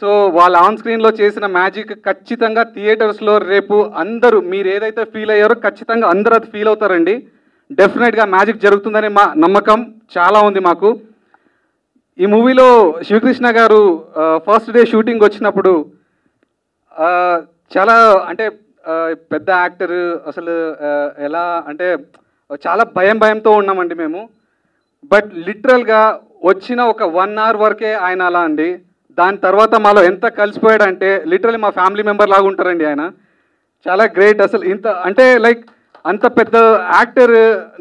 సో వాళ్ళ ఆన్ స్క్రీన్లో చేసిన మ్యాజిక్ ఖచ్చితంగా థియేటర్స్లో రేపు అందరూ మీరు ఏదైతే ఫీల్ అయ్యారో ఖచ్చితంగా అందరూ అది ఫీల్ అవుతారండి. డెఫినెట్గా మ్యాజిక్ జరుగుతుందని మా నమ్మకం చాలా ఉంది మాకు. ఈ మూవీలో శివకృష్ణ గారు ఫస్ట్ డే షూటింగ్ వచ్చినప్పుడు చాలా అంటే పెద్ద యాక్టర్ అసలు ఎలా అంటే చాలా భయం భయంతో ఉన్నామండి మేము. బట్ లిటరల్గా వచ్చిన ఒక వన్ అవర్ వరకే ఆయన అలా అండి. దాని తర్వాత మాలో ఎంత కలిసిపోయాడంటే లిటరలీ మా ఫ్యామిలీ మెంబర్ లాగా ఉంటారండి ఆయన. చాలా గ్రేట్ అసలు. ఇంత అంటే లైక్ అంత పెద్ద యాక్టర్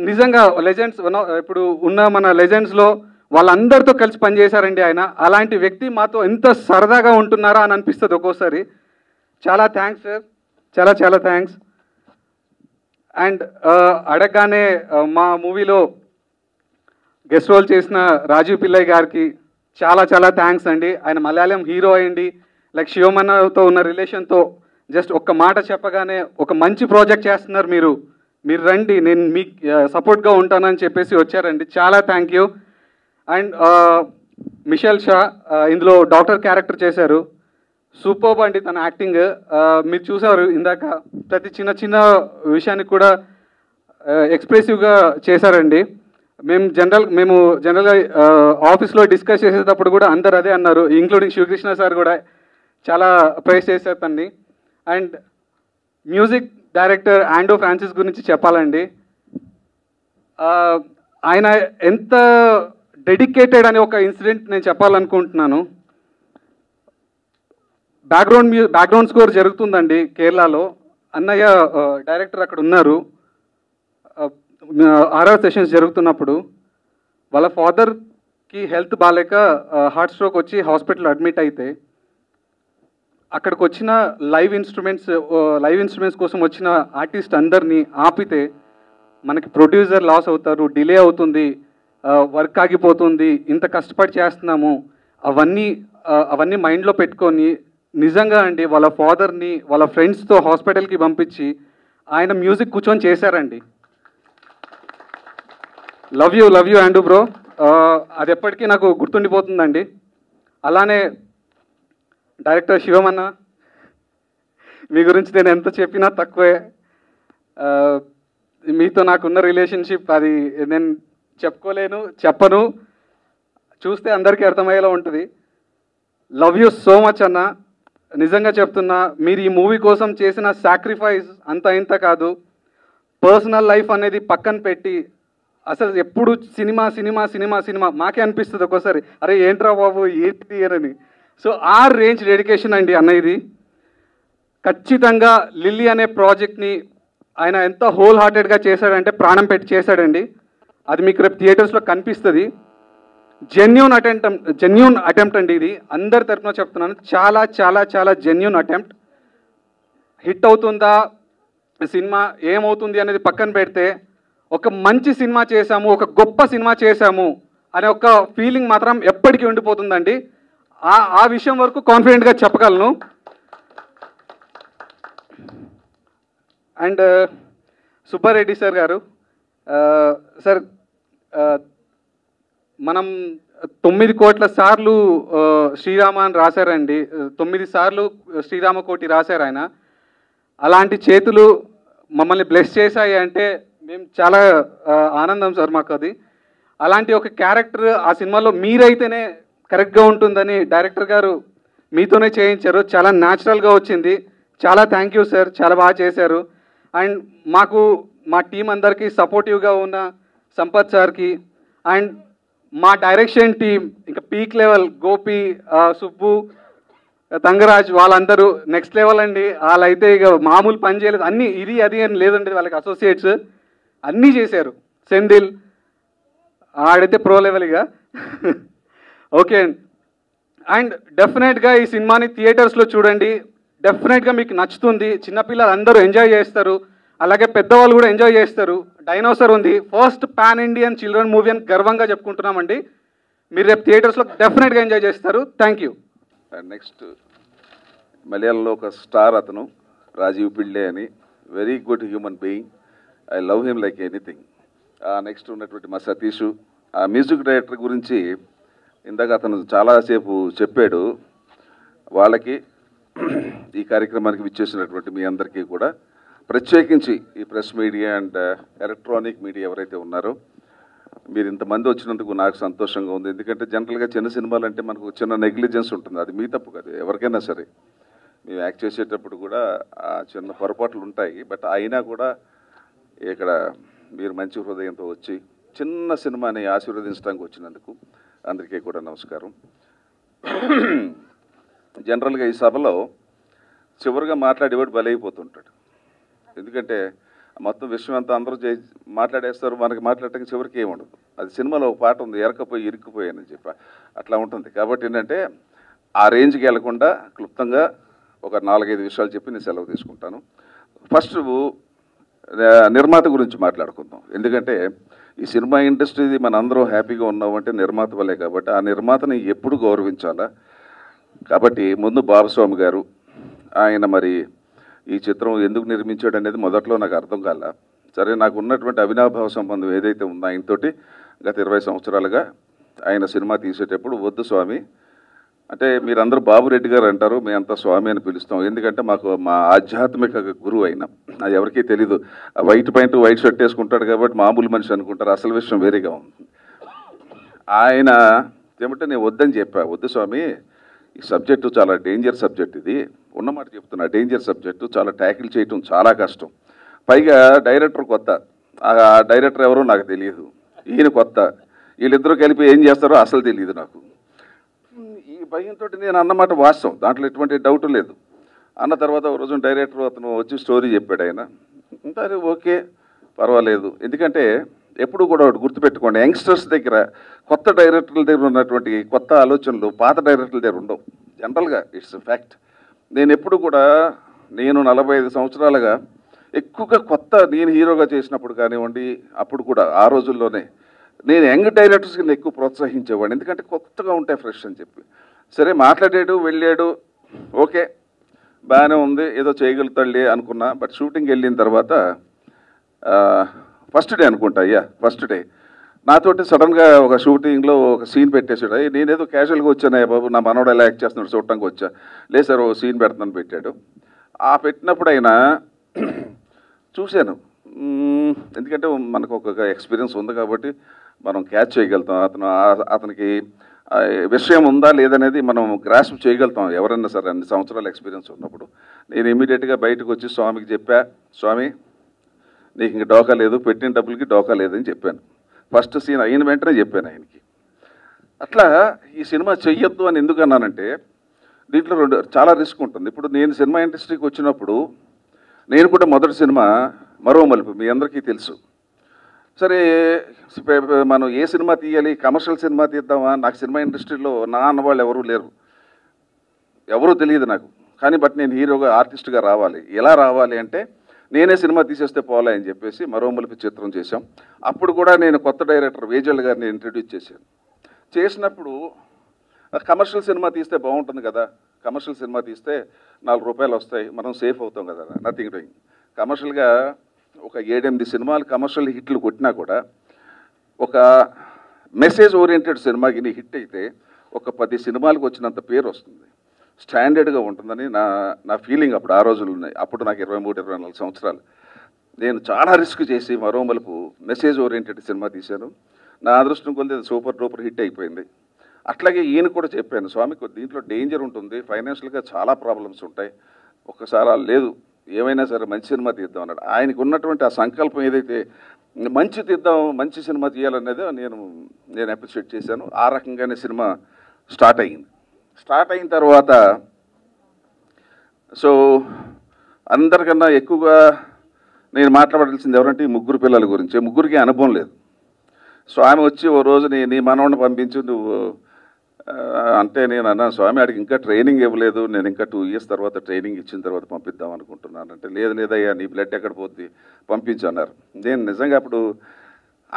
నిజంగా లెజెండ్స్, ఇప్పుడు ఉన్న మన లెజెండ్స్లో వాళ్ళందరితో కలిసి పనిచేశారండి ఆయన. అలాంటి వ్యక్తి మాతో ఎంత సరదాగా ఉంటున్నారా అని అనిపిస్తుంది ఒక్కోసారి. చాలా థ్యాంక్స్ సార్, చాలా చాలా థ్యాంక్స్. అండ్ అడగగానే మా మూవీలో గెస్ట్ రోల్ చేసిన రాజీవ్ పిల్లై గారికి చాలా చాలా థ్యాంక్స్ అండి. ఆయన మలయాళం హీరో అయ్యండి, లైక్ శివమన్నతో ఉన్న రిలేషన్తో జస్ట్ ఒక్క మాట చెప్పగానే ఒక మంచి ప్రాజెక్ట్ చేస్తున్నారు మీరు, మీరు రండి నేను మీకు సపోర్ట్గా ఉంటానని చెప్పేసి వచ్చారండి. చాలా thank you. And మిషెల్ షా ఇందులో డాక్టర్ క్యారెక్టర్ చేశారు. సూపర్బ్ అండి తన యాక్టింగ్. మీరు చూసారు ఇందాక ప్రతి చిన్న చిన్న విషయానికి కూడా ఎక్స్ప్రెసివ్గా చేశారండి. మేము జనరల్ మేము జనరల్గా ఆఫీస్లో డిస్కస్ చేసేటప్పుడు కూడా అందరు అదే అన్నారు, ఇంక్లూడింగ్ శివకృష్ణ సార్ కూడా చాలా ప్రైజ్ చేశారు తన్ని. And music director ఆండ్రూ ఫ్రాన్సిస్ గురించి చెప్పాలండి. ఆయన ఎంత డెడికేటెడ్ అనే ఒక ఇన్సిడెంట్ నేను చెప్పాలనుకుంటున్నాను. బ్యాక్గ్రౌండ్ మ్యూ బ్యాక్గ్రౌండ్ స్కోర్ జరుగుతుందండి కేరళలో. అన్నయ్య డైరెక్టర్ అక్కడ ఉన్నారు. ఆర్ఆర్ సెషన్స్ జరుగుతున్నప్పుడు వాళ్ళ ఫాదర్కి హెల్త్ బాగాలేక హార్ట్ స్ట్రోక్ వచ్చి హాస్పిటల్ అడ్మిట్ అయితే అక్కడికి వచ్చిన లైవ్ ఇన్స్ట్రుమెంట్స్ లైవ్ ఇన్స్ట్రుమెంట్స్ కోసం వచ్చిన ఆర్టిస్ట్ అందరినీ ఆపితే మనకి ప్రొడ్యూసర్ లాస్ అవుతారు, డిలే అవుతుంది, వర్క్ ఆగిపోతుంది, ఇంత కష్టపడి చేస్తున్నాము, అవన్నీ అవన్నీ మైండ్లో పెట్టుకొని నిజంగా అండి వాళ్ళ ఫాదర్ని వాళ్ళ ఫ్రెండ్స్తో హాస్పిటల్కి పంపించి ఆయన మ్యూజిక్ కూర్చొని చేశారండి. Love you love you Andrew bro, అది ఎప్పటికీ నాకు గుర్తుండిపోతుందండి. అలానే డైరెక్టర్ శివం అన్న, మీ గురించి నేను ఎంత చెప్పినా తక్కువే. మీతో నాకున్న రిలేషన్షిప్ అది నేను చెప్పుకోలేను, చెప్పను, చూస్తే అందరికీ అర్థమయ్యేలా ఉంటుంది. లవ్ యూ సో మచ్ అన్న, నిజంగా చెప్తున్నా. మీరు ఈ మూవీ కోసం చేసిన సాక్రిఫైస్ అంత ఇంత కాదు. పర్సనల్ లైఫ్ అనేది పక్కన పెట్టి అసలు ఎప్పుడు సినిమా సినిమా సినిమా సినిమా మాకే అనిపిస్తుంది ఒక్కోసారి, అరే ఏంట్రా బాబు ఏంటి అని. సో ఆ రేంజ్ డెడికేషన్ అండి అన్న ఇది. ఖచ్చితంగా లిల్లీ అనే ప్రాజెక్ట్ని ఆయన ఎంత హోల్ హార్టెడ్గా చేశాడంటే ప్రాణం పెట్టి చేశాడండి. అది మీకు రేపు థియేటర్స్లో కనిపిస్తుంది. జెన్యూన్ అటెంప్ట్ జెన్యూన్ అటెంప్ట్ అండి ఇది, అందరి తరఫున చెప్తున్నాను. చాలా చాలా చాలా జెన్యూన్ అటెంప్ట్. హిట్ అవుతుందా సినిమా ఏమవుతుంది అనేది పక్కన పెడితే, ఒక మంచి సినిమా చేశాము, ఒక గొప్ప సినిమా చేశాము అనే ఒక ఫీలింగ్ మాత్రం ఎప్పటికీ ఉండిపోతుందండి. ఆ ఆ విషయం వరకు కాన్ఫిడెంట్గా చెప్పగలను. అండ్ సుబ్బారెడ్డి సార్ గారు, సార్ మనం తొమ్మిది కోట్ల సార్లు శ్రీరామ అని రాశారండి, తొమ్మిది సార్లు శ్రీరామ కోటి రాశారు ఆయన. అలాంటి చేతులు మమ్మల్ని బ్లెస్ చేశాయి అంటే మేము చాలా ఆనందం సార్ మాకు. అది అలాంటి ఒక క్యారెక్టర్ ఆ సినిమాలో మీరైతేనే కరెక్ట్గా ఉంటుందని డైరెక్టర్ గారు మీతోనే చేయించారు. చాలా న్యాచురల్గా వచ్చింది. చాలా థ్యాంక్ యూ సార్, చాలా బాగా చేశారు. అండ్ మాకు మా టీం అందరికీ సపోర్టివ్గా ఉన్న సంపత్ సార్కి అండ్ మా డైరెక్షన్ టీం, ఇంకా పీక్ లెవెల్ గోపి, సుబ్బు, తంగరాజ్ వాళ్ళందరూ నెక్స్ట్ లెవెల్ అండి. వాళ్ళైతే ఇక మామూలు పని చేయలేదు, అన్నీ ఇది అది అని లేదండి. వాళ్ళకి అసోసియేట్స్ అన్నీ చేశారు. సెందిల్ ఆడైతే ప్రో లెవెల్ ఇక. ఓకే అండ్ డెఫినెట్గా ఈ సినిమాని థియేటర్స్లో చూడండి, డెఫినెట్గా మీకు నచ్చుతుంది. చిన్నపిల్లలు అందరూ ఎంజాయ్ చేస్తారు, అలాగే పెద్దవాళ్ళు కూడా ఎంజాయ్ చేస్తారు. డైనోసార్ ఉంది, first pan Indian children movie అని గర్వంగా చెప్పుకుంటున్నామండి. మీరు రేపు థియేటర్స్లో డెఫినెట్గా ఎంజాయ్ చేస్తారు. Thank you. అండ్ నెక్స్ట్ మలయాళంలో ఒక స్టార్ అతను రాజీవ్ పిళ్ళే అని, very good human being, I love him like anything. Next ఉన్నటువంటి మా సతీష్, ఆ మ్యూజిక్ డైరెక్టర్ గురించి ఇందాక అతను చాలాసేపు చెప్పాడు. వాళ్ళకి ఈ కార్యక్రమానికి విచ్చేసినటువంటి మీ అందరికీ కూడా, ప్రత్యేకించి ఈ press media and electronic media ఎవరైతే ఉన్నారో, మీరు ఇంతమంది వచ్చినందుకు నాకు సంతోషంగా ఉంది. ఎందుకంటే జనరల్గా చిన్న సినిమాలు అంటే మనకు చిన్న నెగ్లిజెన్స్ ఉంటుంది, అది మీ తప్పు కాదు, ఎవరికైనా సరే. మేము యాక్ట్ చేసేటప్పుడు కూడా ఆ చిన్న పొరపాట్లు ఉంటాయి, బట్ అయినా కూడా ఇక్కడ మీరు మంచి హృదయంతో వచ్చి చిన్న సినిమాని ఆశీర్వదించడానికి వచ్చినందుకు అందరికీ కూడా నమస్కారం. జనరల్గా ఈ సభలో చివరిగా మాట్లాడేవాడు బలైపోతుంటాడు, ఎందుకంటే మొత్తం విషయం అంతా అందరూ చే మాట్లాడేస్తారు, మనకి మాట్లాడటానికి చివరికి ఏమి ఉండదు. అది సినిమాలో ఒక పాట ఉంది, ఎరకపోయి ఇరుక్కుపోయానని చెప్పి, అట్లా ఉంటుంది. కాబట్టి ఏంటంటే ఆ రేంజ్కి వెళ్లకుండా క్లుప్తంగా ఒక నాలుగైదు విషయాలు చెప్పి నేను సెలవు తీసుకుంటాను. ఫస్ట్ నిర్మాత గురించి మాట్లాడుకుందాం. ఎందుకంటే ఈ సినిమా ఇండస్ట్రీది మన అందరూ హ్యాపీగా ఉన్నామంటే నిర్మాత వల్లే. కాబట్టి ఆ నిర్మాతని ఎప్పుడు గౌరవించాలా. కాబట్టి ముందు బాబుస్వామి గారు, ఆయన మరి ఈ చిత్రం ఎందుకు నిర్మించాడు అనేది మొదట్లో నాకు అర్థం కాల. సరే, నాకు ఉన్నటువంటి అవినాభావ సంబంధం ఏదైతే ఉందో ఆయనతోటి గత ఇరవై సంవత్సరాలుగా, ఆయన సినిమా తీసేటప్పుడు వద్దు స్వామి అంటే, మీరందరూ బాబురెడ్డి గారు అంటారు, మేమంతా స్వామి అని పిలుస్తాం. ఎందుకంటే మాకు మా ఆధ్యాత్మిక గురువు ఆయన, అది ఎవరికీ తెలీదు. వైట్ ప్యాంట్ వైట్ షర్ట్ వేసుకుంటాడు కాబట్టి మామూలు మనిషి అనుకుంటారు, అసలు విషయం వేరేగా ఉంది. ఆయన ఏమంటే, నేను వద్దని చెప్పా, వద్దు స్వామి ఈ సబ్జెక్టు చాలా డేంజర్ సబ్జెక్ట్, ఇది ఉన్నమాట చెప్తున్నా, డేంజర్ సబ్జెక్టు, చాలా ట్యాకిల్ చేయటం చాలా కష్టం. పైగా డైరెక్టర్ కొత్త, ఆ డైరెక్టర్ ఎవరో నాకు తెలియదు, ఈయన కొత్త, వీళ్ళిద్దరూ కలిపి ఏం చేస్తారో అసలు తెలియదు నాకు. ఈ భయంతో నేను అన్నమాట వాస్తవం, దాంట్లో ఎటువంటి డౌట్ లేదు. అన్న తర్వాత ఒక రోజు డైరెక్టర్ అతను వచ్చి స్టోరీ చెప్పాడు ఆయన, ఇంకా అది ఓకే పర్వాలేదు. ఎందుకంటే ఎప్పుడు కూడా ఒకటి గుర్తుపెట్టుకోండి, యంగ్స్టర్స్ దగ్గర, కొత్త డైరెక్టర్ల దగ్గర ఉన్నటువంటి కొత్త ఆలోచనలు పాత డైరెక్టర్ల దగ్గర ఉండవు జనరల్గా, ఇట్స్ ఫ్యాక్ట్. నేను ఎప్పుడు కూడా, నేను నలభై ఐదు సంవత్సరాలుగా ఎక్కువగా కొత్త, నేను హీరోగా చేసినప్పుడు కానివ్వండి, అప్పుడు కూడా ఆ రోజుల్లోనే నేను యంగ్ డైరెక్టర్స్కి నేను ఎక్కువ ప్రోత్సహించేవాడిని. ఎందుకంటే కొత్తగా ఉంటాయి ఫ్రెష్ అని చెప్పి. సరే, మాట్లాడాడు వెళ్ళాడు, Okay, బాగానే ఉంది ఏదో చేయగలుగుతాడులే అనుకున్నా బట్ షూటింగ్ వెళ్ళిన తర్వాత ఫస్ట్ డే అనుకుంటా అయ్యా ఫస్ట్ డే నాతోటి సడన్గా ఒక షూటింగ్లో ఒక సీన్ పెట్టేసాడు నేనేదో క్యాజువల్గా వచ్చాను బాబు నా మనోడు ఎలా యాక్ట్ చేస్తున్నాడు చూడటానికి వచ్చా లేదు సార్ ఓ సీన్ పెడతాను పెట్టాడు ఆ పెట్టినప్పుడు అయినా చూశాను ఎందుకంటే మనకు ఒక ఎక్స్పీరియన్స్ ఉంది కాబట్టి మనం క్యాచ్ చేయగలుగుతాం అతను అతనికి విషయం ఉందా లేదనేది మనం గ్రాస్ప్ చేయగలుగుతాం ఎవరన్నా సరే అన్ని సంవత్సరాల ఎక్స్పీరియన్స్ ఉన్నప్పుడు నేను ఇమీడియట్గా బయటకు వచ్చి స్వామికి చెప్పా స్వామి నీకు ఇంక డోకా లేదు పెట్టిన డబ్బులకి డోకా లేదని చెప్పాను ఫస్ట్ సీన్ అయిన వెంటనే చెప్పాను ఆయనకి అట్లా ఈ సినిమా చెయ్యొద్దు అని ఎందుకు అన్నానంటే దీంట్లో రెండు చాలా రిస్క్ ఉంటుంది ఇప్పుడు నేను సినిమా ఇండస్ట్రీకి వచ్చినప్పుడు నేను కూడా మొదటి సినిమా మరో మలుపు మీ అందరికీ తెలుసు సరే మనం ఏ సినిమా తీయాలి కమర్షియల్ సినిమా తీద్దామా నాకు సినిమా ఇండస్ట్రీలో నా అన్నవాళ్ళు ఎవరూ లేరు ఎవరూ తెలియదు నాకు కానీ బట్ నేను హీరోగా ఆర్టిస్ట్గా రావాలి ఎలా రావాలి అంటే నేనే సినిమా తీసేస్తే పోలే అని చెప్పేసి మరో మలుపు చిత్రం చేశాం అప్పుడు కూడా నేను కొత్త డైరెక్టర్ వేజల్ గారిని ఇంట్రడ్యూస్ చేశాను చేసినప్పుడు కమర్షియల్ సినిమా తీస్తే బాగుంటుంది కదా కమర్షియల్ సినిమా తీస్తే నాలుగు రూపాయలు వస్తాయి మనం సేఫ్ అవుతాం కదా నథింగ్ డూయింగ్ కమర్షియల్గా ఒక ఏడెనిమిది సినిమాలు కమర్షియల్ హిట్లు కొట్టినా కూడా ఒక మెసేజ్ ఓరియంటెడ్ సినిమాకి నీ హిట్ అయితే ఒక పది సినిమాలకు వచ్చినంత పేరు వస్తుంది స్టాండర్డ్గా ఉంటుందని నా నా ఫీలింగ్ అప్పుడు ఆ రోజులు ఉన్నాయి అప్పుడు నాకు ఇరవై మూడు ఇరవై నాలుగు సంవత్సరాలు నేను చాలా రిస్క్ చేసి మరో మలుపు మెసేజ్ ఓరియంటెడ్ సినిమా తీశాను నా అదృష్టం కొద్ది సూపర్ డూపర్ హిట్ అయిపోయింది అట్లాగే ఈయన కూడా చెప్పాను స్వామి దీంట్లో డేంజర్ ఉంటుంది ఫైనాన్షియల్గా చాలా ప్రాబ్లమ్స్ ఉంటాయి ఒక్కసారి లేదు ఏమైనా సరే మంచి సినిమా తీద్దాం అన్నాడు ఆయనకు ఉన్నటువంటి ఆ సంకల్పం ఏదైతే మంచి తీద్దాం మంచి సినిమా తీయాలనేది నేను నేను అప్రిషియేట్ చేశాను ఆ రకంగానే సినిమా స్టార్ట్ అయ్యింది స్టార్ట్ అయిన తర్వాత సో అందరికన్నా ఎక్కువగా నేను మాట్లాడాల్సింది ఎవరంటే ఈ ముగ్గురు పిల్లల గురించి ముగ్గురికి అనుభవం లేదు స్వామి వచ్చి ఓ రోజు నీ నీ మనవడిని పంపించి నువ్వు అంటే నేను అన్నా స్వామి ఆడికి ఇంకా ట్రైనింగ్ ఇవ్వలేదు నేను ఇంకా టూ ఇయర్స్ తర్వాత ట్రైనింగ్ ఇచ్చిన తర్వాత పంపిద్దాం అనుకుంటున్నాను అంటే లేదు లేదయ్యా నీ బ్లడ్ ఎక్కడ పోద్ది పంపించన్నారు నేను నిజంగా అప్పుడు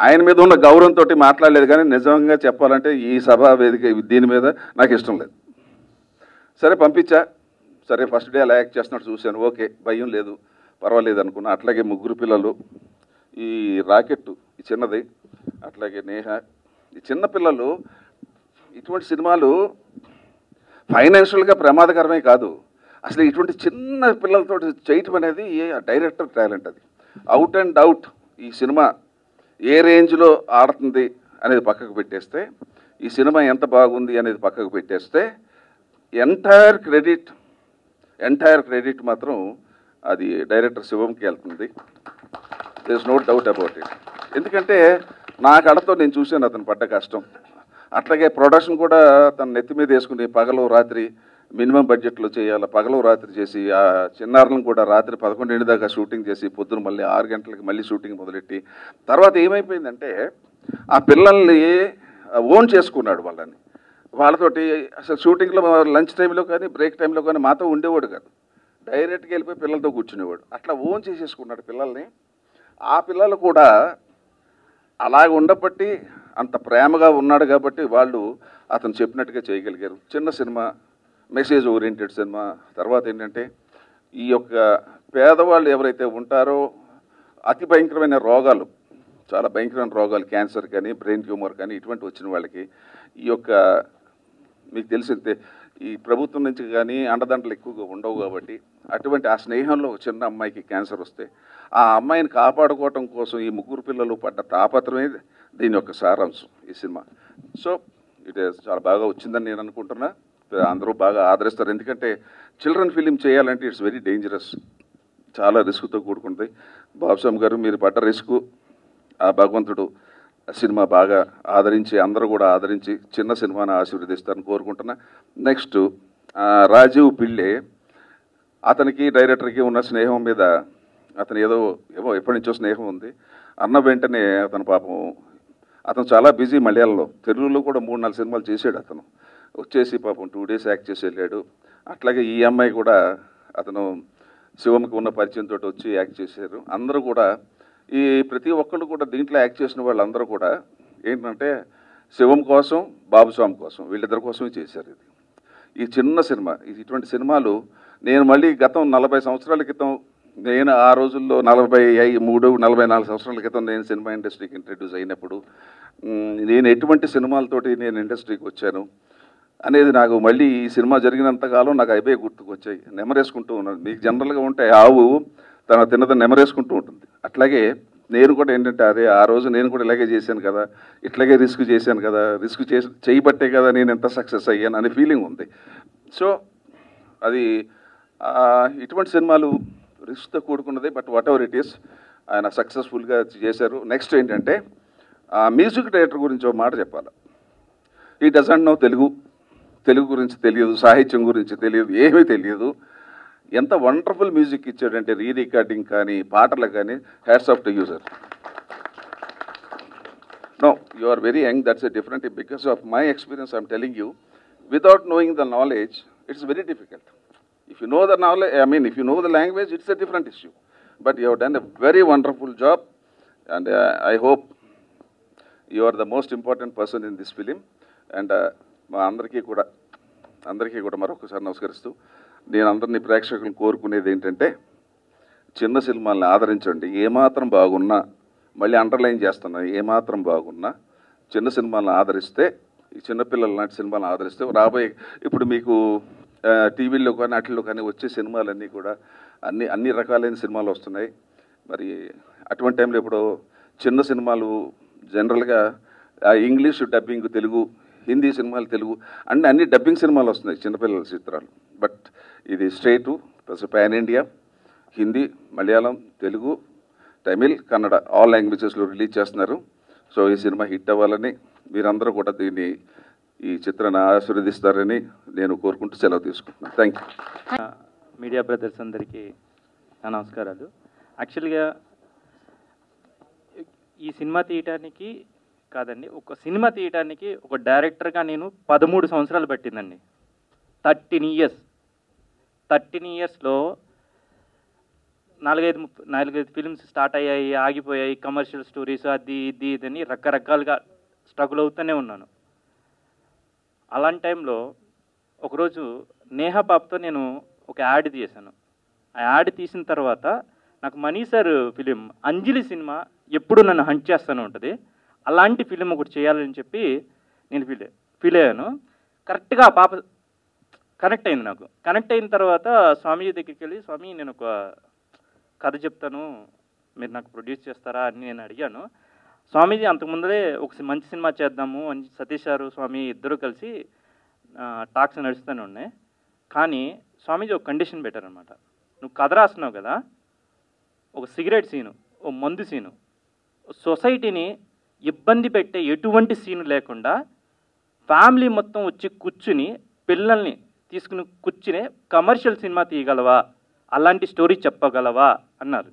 ఆయన మీద ఉన్న గౌరవంతో మాట్లాడలేదు కానీ నిజంగా చెప్పాలంటే ఈ సభా వేదిక దీని మీద నాకు ఇష్టం లేదు సరే పంపించా సరే ఫస్ట్ డే అలా యాక్ట్ చేస్తున్నట్టు చూశాను ఓకే భయం లేదు పర్వాలేదు అనుకున్నా అట్లాగే ముగ్గురు పిల్లలు ఈ రాకెట్ ఈ చిన్నది అట్లాగే నేహ ఈ చిన్న పిల్లలు ఇటువంటి సినిమాలు ఫైనాన్షియల్గా ప్రమాదకరమే కాదు అసలు ఇటువంటి చిన్న పిల్లలతో చేయటం అనేది డైరెక్టర్ టాలెంట్ అది అవుట్ అండ్ అవుట్ ఈ సినిమా ఏ రేంజ్లో ఆడుతుంది అనేది పక్కకు పెట్టేస్తే ఈ సినిమా ఎంత బాగుంది అనేది పక్కకు పెట్టేస్తే ఎంటైర్ క్రెడిట్ ఎంటైర్ క్రెడిట్ మాత్రం అది డైరెక్టర్ శివంకి వెళ్తుంది there is no doubt about it ఎందుకంటే నా కళతో నేను చూశాను అతను పడ్డ కష్టం అట్లాగే ప్రొడక్షన్ కూడా తన నెత్తి మీద వేసుకుని పగలు రాత్రి మినిమం బడ్జెట్లో చేయాలి పగలు రాత్రి చేసి ఆ చిన్నారులను కూడా రాత్రి పదకొండింటి దాకా షూటింగ్ చేసి పొద్దున మళ్ళీ ఆరు గంటలకి మళ్ళీ షూటింగ్ మొదలెట్టి తర్వాత ఏమైపోయిందంటే ఆ పిల్లల్ని ఓన్ చేసుకున్నాడు వాళ్ళని వాళ్ళతోటి అసలు షూటింగ్లో లంచ్ టైంలో కానీ బ్రేక్ టైంలో కానీ మాతో ఉండేవాడు కాదు డైరెక్ట్గా వెళ్ళిపోయి పిల్లలతో కూర్చునేవాడు అట్లా ఓన్ చేసేసుకున్నాడు పిల్లల్ని ఆ పిల్లలు కూడా అలాగ ఉండబట్టి అంత ప్రేమగా ఉన్నాడు కాబట్టి వాళ్ళు అతను చెప్పినట్టుగా చేయగలిగారు చిన్న సినిమా మెసేజ్ ఓరియంటెడ్ సినిమా తర్వాత ఏంటంటే ఈ యొక్క పేదవాళ్ళు ఎవరైతే ఉంటారో అతి భయంకరమైన రోగాలు చాలా భయంకరమైన రోగాలు క్యాన్సర్ కానీ బ్రెయిన్ ట్యూమర్ కానీ ఇటువంటి వచ్చిన వాళ్ళకి ఈ యొక్క మీకు తెలిసిందే ఈ ప్రభుత్వం నుంచి కానీ అండదండలు ఎక్కువగా ఉండవు కాబట్టి అటువంటి ఆ స్నేహంలో చిన్న అమ్మాయికి క్యాన్సర్ వస్తే ఆ అమ్మాయిని కాపాడుకోవటం కోసం ఈ ముగ్గురు పిల్లలు పడ్డ తాపత్రమే దీని యొక్క సారాంశం ఈ సినిమా సో ఇట్ చాలా బాగా వచ్చిందని నేను అనుకుంటున్నా అందరూ బాగా ఆదరిస్తారు ఎందుకంటే చిల్డ్రన్ ఫిలిం చేయాలంటే ఇట్స్ వెరీ డేంజరస్ చాలా రిస్క్తో కూడుకుంటుంది బాబుస్వామి గారు మీరు పడ్డ రిస్క్ ఆ భగవంతుడు సినిమా బాగా ఆదరించి అందరూ కూడా ఆదరించి చిన్న సినిమాను ఆశీర్వదిస్తారని కోరుకుంటున్నా నెక్స్ట్ రాజీవ్ పిళ్ళే అతనికి డైరెక్టర్కి ఉన్న స్నేహం మీద అతను ఏదో ఏమో ఎప్పటి నుంచో స్నేహం ఉంది అన్న వెంటనే అతను పాపం అతను చాలా బిజీ మలయాళంలో తెలుగులో కూడా మూడు నాలుగు సినిమాలు చేశాడు అతను వచ్చేసి పాపం టూ డేస్ యాక్ట్ చేసి వెళ్ళాడు అట్లాగే ఈ అమ్మాయి కూడా అతను శివంకి ఉన్న పరిచయంతో వచ్చి యాక్ట్ చేశారు అందరూ కూడా ఈ ప్రతి ఒక్కళ్ళు కూడా దీంట్లో యాక్ట్ చేసిన వాళ్ళందరూ కూడా ఏంటంటే శివం కోసం బాబుస్వామి కోసం వీళ్ళిద్దరి కోసమే చేశారు ఇది ఈ చిన్న సినిమా, ఇటువంటి సినిమాలు నేను మళ్ళీ గతం నలభై సంవత్సరాల క్రితం, నేను ఆ రోజుల్లో నలభై మూడు నలభై నాలుగు సంవత్సరాల క్రితం నేను సినిమా ఇండస్ట్రీకి ఇంట్రడ్యూస్ అయినప్పుడు నేను ఎటువంటి సినిమాలతోటి నేను ఇండస్ట్రీకి వచ్చాను అనేది నాకు మళ్ళీ ఈ సినిమా జరిగినంతకాలం నాకు అవే గుర్తుకొచ్చాయి, నెమరేసుకుంటూ ఉన్నాను. మీకు జనరల్గా ఉంటే ఆవు తన తిన్నది నెమరేసుకుంటూ ఉంటుంది, అట్లాగే నేను కూడా ఏంటంటే అదే ఆ రోజు నేను కూడా ఇలాగే చేశాను కదా, ఇట్లాగే రిస్క్ చేశాను కదా, రిస్క్ చేసి చేయబట్టే కదా నేను ఎంత సక్సెస్ అయ్యాను అనే ఫీలింగ్ ఉంది. సో అది ఇటువంటి సినిమాలు రిస్క్తో కూడుకున్నది, but whatever it is ఆయన సక్సెస్ఫుల్గా చేశారు. నెక్స్ట్ ఏంటంటే మ్యూజిక్ డైరెక్టర్ గురించి ఒక మాట చెప్పాలి. ఈ డజంట్ నో తెలుగు, తెలుగు గురించి తెలియదు, సాహిత్యం గురించి తెలియదు, ఏమీ తెలియదు. ఎంత వండర్ఫుల్ మ్యూజిక్ ఇచ్చాడంటే రీ రికార్డింగ్ కానీ పాటలు కానీ, hats off to you sir. No you are very young, that's a different. Because of my experience I'm telling you, without knowing the knowledge it's very difficult. If you know the knowledge, I mean, if you know the language, it's a different issue. But you have done a very wonderful job, and uh, I hope you are the most important person in this film. And ma andariki kuda, andariki kuda marokasari namaskaristu. Nenu andarni prakshakulu korukunedi entante chinna silmalni aadarinchandi. Ee maatram baagunna malli underline chestunna, ee maatram baagunna chinna silmalni aadariste, ee chinna pillala laanti silmalni aadariste raaboye ippudu meeku టీవీల్లో కానీ వాటిల్లో కానీ వచ్చే సినిమాలన్నీ కూడా అన్ని అన్ని రకాలైన సినిమాలు వస్తున్నాయి. మరి అటువంటి టైంలో ఇప్పుడు చిన్న సినిమాలు జనరల్గా ఇంగ్లీష్ డబ్బింగ్ తెలుగు, హిందీ సినిమాలు తెలుగు, అన్ని అన్ని డబ్బింగ్ సినిమాలు వస్తున్నాయి చిన్నపిల్లల చిత్రాలు. బట్ ఇది straight plus pan India, Hindi, Malayalam, Telugu, Tamil, Kannada all లాంగ్వేజెస్లో రిలీజ్ చేస్తున్నారు. సో ఈ సినిమా హిట్ అవ్వాలని మీరందరూ కూడా దీన్ని ఈ చిత్రాన్ని ఆశీర్వదిస్తారని నేను కోరుకుంటూ సెలవు తీసుకుంటున్నాను. Thank you. మీడియా బ్రదర్స్ అందరికీ నా నమస్కారాలు. యాక్చువల్గా ఈ సినిమా తీయటానికి కాదండి, ఒక సినిమా తీయటానికి ఒక డైరెక్టర్గా నేను పదమూడు సంవత్సరాలు పట్టిందండి. థర్టీన్ ఇయర్స్ థర్టీన్ ఇయర్స్లో నాలుగైదు ముప్పై నాలుగైదు ఫిల్మ్స్ స్టార్ట్ అయ్యాయి, ఆగిపోయాయి, కమర్షియల్ స్టోరీస్ అది ఇది ఇదని రకరకాలుగా స్ట్రగుల్ అవుతూనే ఉన్నాను. అలాంటి టైంలో ఒకరోజు నేహా పాపతో నేను ఒక యాడ్ తీసాను. ఆ యాడ్ తీసిన తర్వాత నాకు money sir film Anjali cinema ఎప్పుడు నన్ను హంట్ చేస్తూనే ఉంటుంది, అలాంటి ఫిలిం ఒకటి చేయాలని చెప్పి నేను ఫీల్ ఫీల్ అయ్యాను. కరెక్ట్గా ఆ పాప కనెక్ట్ అయింది నాకు. కనెక్ట్ అయిన తర్వాత స్వామీజీ దగ్గరికి వెళ్ళి, స్వామి నేను ఒక కథ చెప్తాను, మీరు నాకు ప్రొడ్యూస్ చేస్తారా అని నేను అడిగాను. స్వామీజీ అంతకుముందరే ఒక మంచి సినిమా చేద్దాము అని సతీష్ గారు స్వామి ఇద్దరు కలిసి టాక్స్ నడుస్తూనే ఉన్నాయి. కానీ స్వామీజీ ఒక కండిషన్ పెట్టారనమాట, నువ్వు కథ రాస్తున్నావు కదా, ఒక సిగరెట్ సీను, ఓ మందు సీను, సొసైటీని ఇబ్బంది పెట్టే ఎటువంటి సీను లేకుండా ఫ్యామిలీ మొత్తం వచ్చి కూర్చుని పిల్లల్ని తీసుకుని కూర్చునే కమర్షియల్ సినిమా తీయగలవా, అలాంటి స్టోరీ చెప్పగలవా అన్నారు.